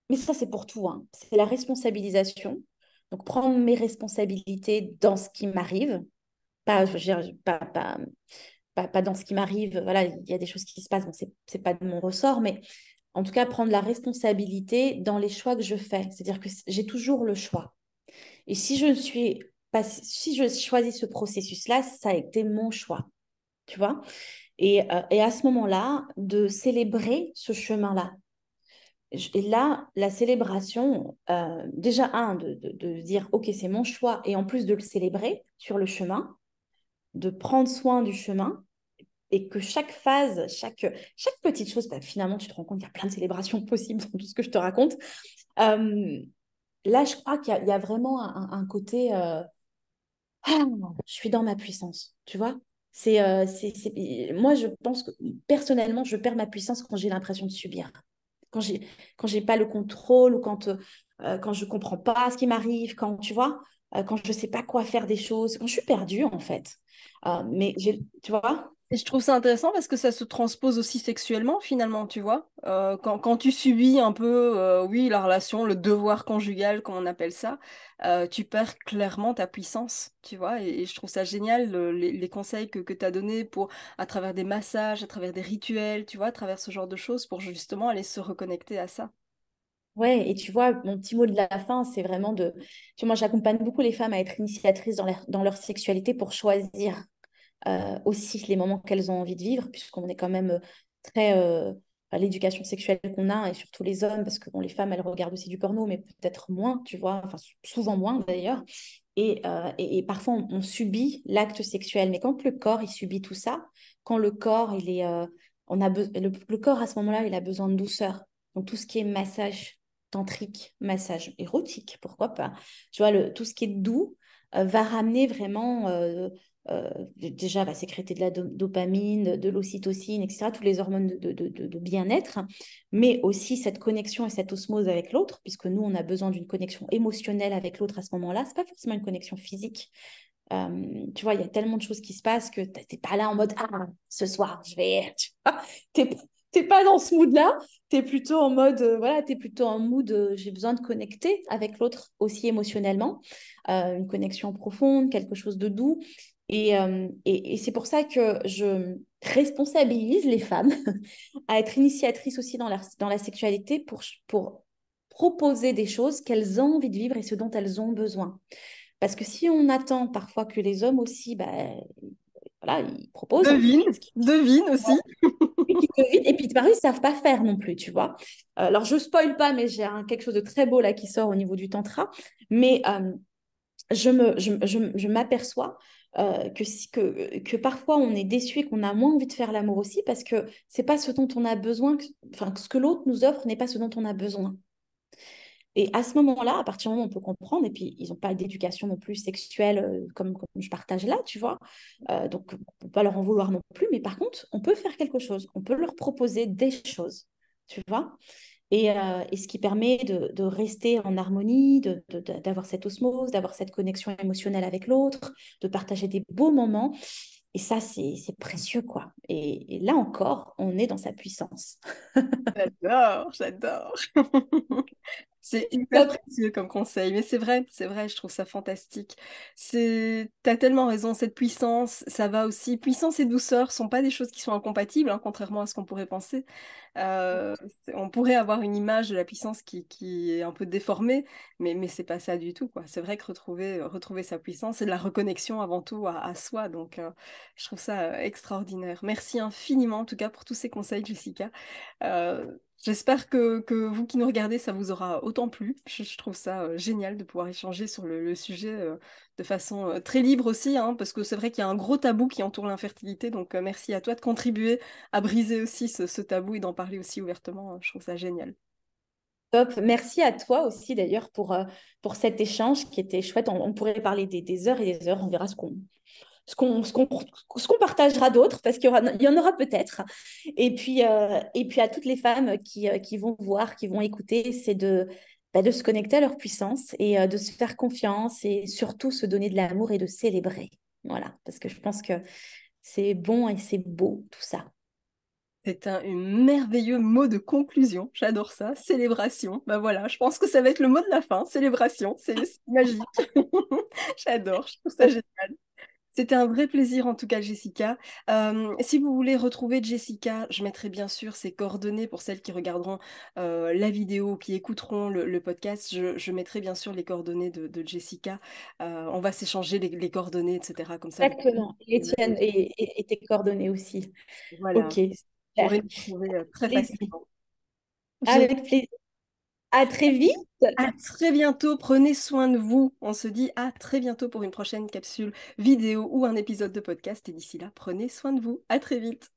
Mais ça, c'est pour tout. Hein. C'est la responsabilisation. Donc, prendre mes responsabilités dans ce qui m'arrive. Pas dans ce qui m'arrive. Voilà, il y a des choses qui se passent. Bon, c'est pas de mon ressort, mais... En tout cas, prendre la responsabilité dans les choix que je fais. C'est-à-dire que j'ai toujours le choix. Et si je choisis ce processus-là, ça a été mon choix. Tu vois ? Et à ce moment-là, de célébrer ce chemin-là. Et là, la célébration, déjà, de dire, OK, c'est mon choix. Et en plus de le célébrer sur le chemin, de prendre soin du chemin. Et que chaque phase, chaque petite chose, finalement, tu te rends compte qu'il y a plein de célébrations possibles dans tout ce que je te raconte. Là, je crois qu'il y a vraiment un côté... je suis dans ma puissance, tu vois. Moi, je pense que, personnellement, je perds ma puissance quand j'ai l'impression de subir. Quand j'ai pas le contrôle ou quand je comprends pas ce qui m'arrive, quand, tu vois, quand je sais pas quoi faire des choses, quand je suis perdue, en fait. Mais, tu vois... Et je trouve ça intéressant parce que ça se transpose aussi sexuellement, finalement, tu vois. Quand tu subis un peu, oui, la relation, le devoir conjugal, comme on appelle ça, tu perds clairement ta puissance, tu vois. Et je trouve ça génial, les conseils que tu as donnés à travers des massages, à travers des rituels, tu vois, à travers ce genre de choses, pour justement aller se reconnecter à ça. Ouais, et tu vois, mon petit mot de la fin, c'est vraiment de... Tu vois, moi, j'accompagne beaucoup les femmes à être initiatrices dans leur sexualité pour choisir. Aussi les moments qu'elles ont envie de vivre, puisqu'on est quand même très l'éducation sexuelle qu'on a, et surtout les hommes, parce que bon, les femmes, elles regardent aussi du porno, mais peut-être moins, tu vois, enfin souvent moins d'ailleurs, et parfois on subit l'acte sexuel, mais quand le corps il subit tout ça, quand le corps il est le corps à ce moment-là il a besoin de douceur, donc tout ce qui est massage tantrique, massage érotique, pourquoi pas, tu vois, tout ce qui est doux va ramener vraiment déjà va sécréter de la dopamine, de l'ocytocine, etc., toutes les hormones de bien-être, mais aussi cette connexion et cette osmose avec l'autre, puisque nous, on a besoin d'une connexion émotionnelle avec l'autre à ce moment-là. Ce n'est pas forcément une connexion physique. Tu vois, il y a tellement de choses qui se passent que tu n'es pas là en mode « Ah, ce soir, je vais... » Tu n'es pas dans ce mood-là, tu es plutôt en mode « J'ai besoin de connecter avec l'autre aussi émotionnellement. » Une connexion profonde, quelque chose de doux. Et c'est pour ça que je responsabilise les femmes à être initiatrices aussi dans la sexualité pour proposer des choses qu'elles ont envie de vivre et ce dont elles ont besoin. Parce que si on attend parfois que les hommes aussi, ils proposent. Devinent aussi. Et puis par eux, ils ne savent pas faire non plus, tu vois. Alors, je ne spoil pas, mais j'ai quelque chose de très beau là qui sort au niveau du tantra. Mais je m'aperçois que parfois on est déçu et qu'on a moins envie de faire l'amour aussi parce que c'est pas ce dont on a besoin, que ce que l'autre nous offre n'est pas ce dont on a besoin. Et à ce moment-là, à partir du moment où on peut comprendre, et puis ils n'ont pas d'éducation non plus sexuelle comme je partage là, tu vois, donc on ne peut pas leur en vouloir non plus, mais par contre, on peut faire quelque chose, on peut leur proposer des choses, tu vois. Et ce qui permet de rester en harmonie, d'avoir cette osmose, d'avoir cette connexion émotionnelle avec l'autre, de partager des beaux moments. Et ça, c'est précieux, quoi. Et là encore, on est dans sa puissance. J'adore. C'est hyper précieux comme conseil, mais c'est vrai, je trouve ça fantastique. T'as tellement raison, cette puissance, ça va aussi. Puissance et douceur ne sont pas des choses qui sont incompatibles, hein, contrairement à ce qu'on pourrait penser. On pourrait avoir une image de la puissance qui est un peu déformée, mais ce n'est pas ça du tout, quoi. C'est vrai que retrouver sa puissance, c'est de la reconnexion avant tout à soi, donc je trouve ça extraordinaire. Merci infiniment, en tout cas, pour tous ces conseils, Jessica. J'espère que vous qui nous regardez, ça vous aura autant plu. Je trouve ça génial de pouvoir échanger sur le sujet de façon très libre aussi, hein, parce que c'est vrai qu'il y a un gros tabou qui entoure l'infertilité, donc merci à toi de contribuer à briser aussi ce tabou et d'en parler aussi ouvertement, je trouve ça génial. Top, merci à toi aussi d'ailleurs pour cet échange qui était chouette. On pourrait parler des heures et des heures, on verra ce qu'on partagera d'autres, parce qu'il y en aura peut-être. Et puis à toutes les femmes qui vont voir, qui vont écouter, c'est de se connecter à leur puissance et de se faire confiance et surtout se donner de l'amour et de célébrer. Voilà, parce que je pense que c'est bon et c'est beau tout ça. C'est un merveilleux mot de conclusion, j'adore ça, célébration. Ben voilà, je pense que ça va être le mot de la fin, célébration, c'est magique. J'adore, je trouve ça génial. C'était un vrai plaisir en tout cas, Jessica. Si vous voulez retrouver Jessica, je mettrai bien sûr ses coordonnées pour celles qui regarderont la vidéo, qui écouteront le podcast. Je mettrai bien sûr les coordonnées de Jessica. On va s'échanger les coordonnées, etc. Comme ça. Exactement. Et tes coordonnées aussi. Voilà. Ok. Vous pourrez nous trouver très facilement. Avec plaisir. À très vite. À très bientôt. Prenez soin de vous. On se dit à très bientôt pour une prochaine capsule vidéo ou un épisode de podcast. Et d'ici là, prenez soin de vous. À très vite.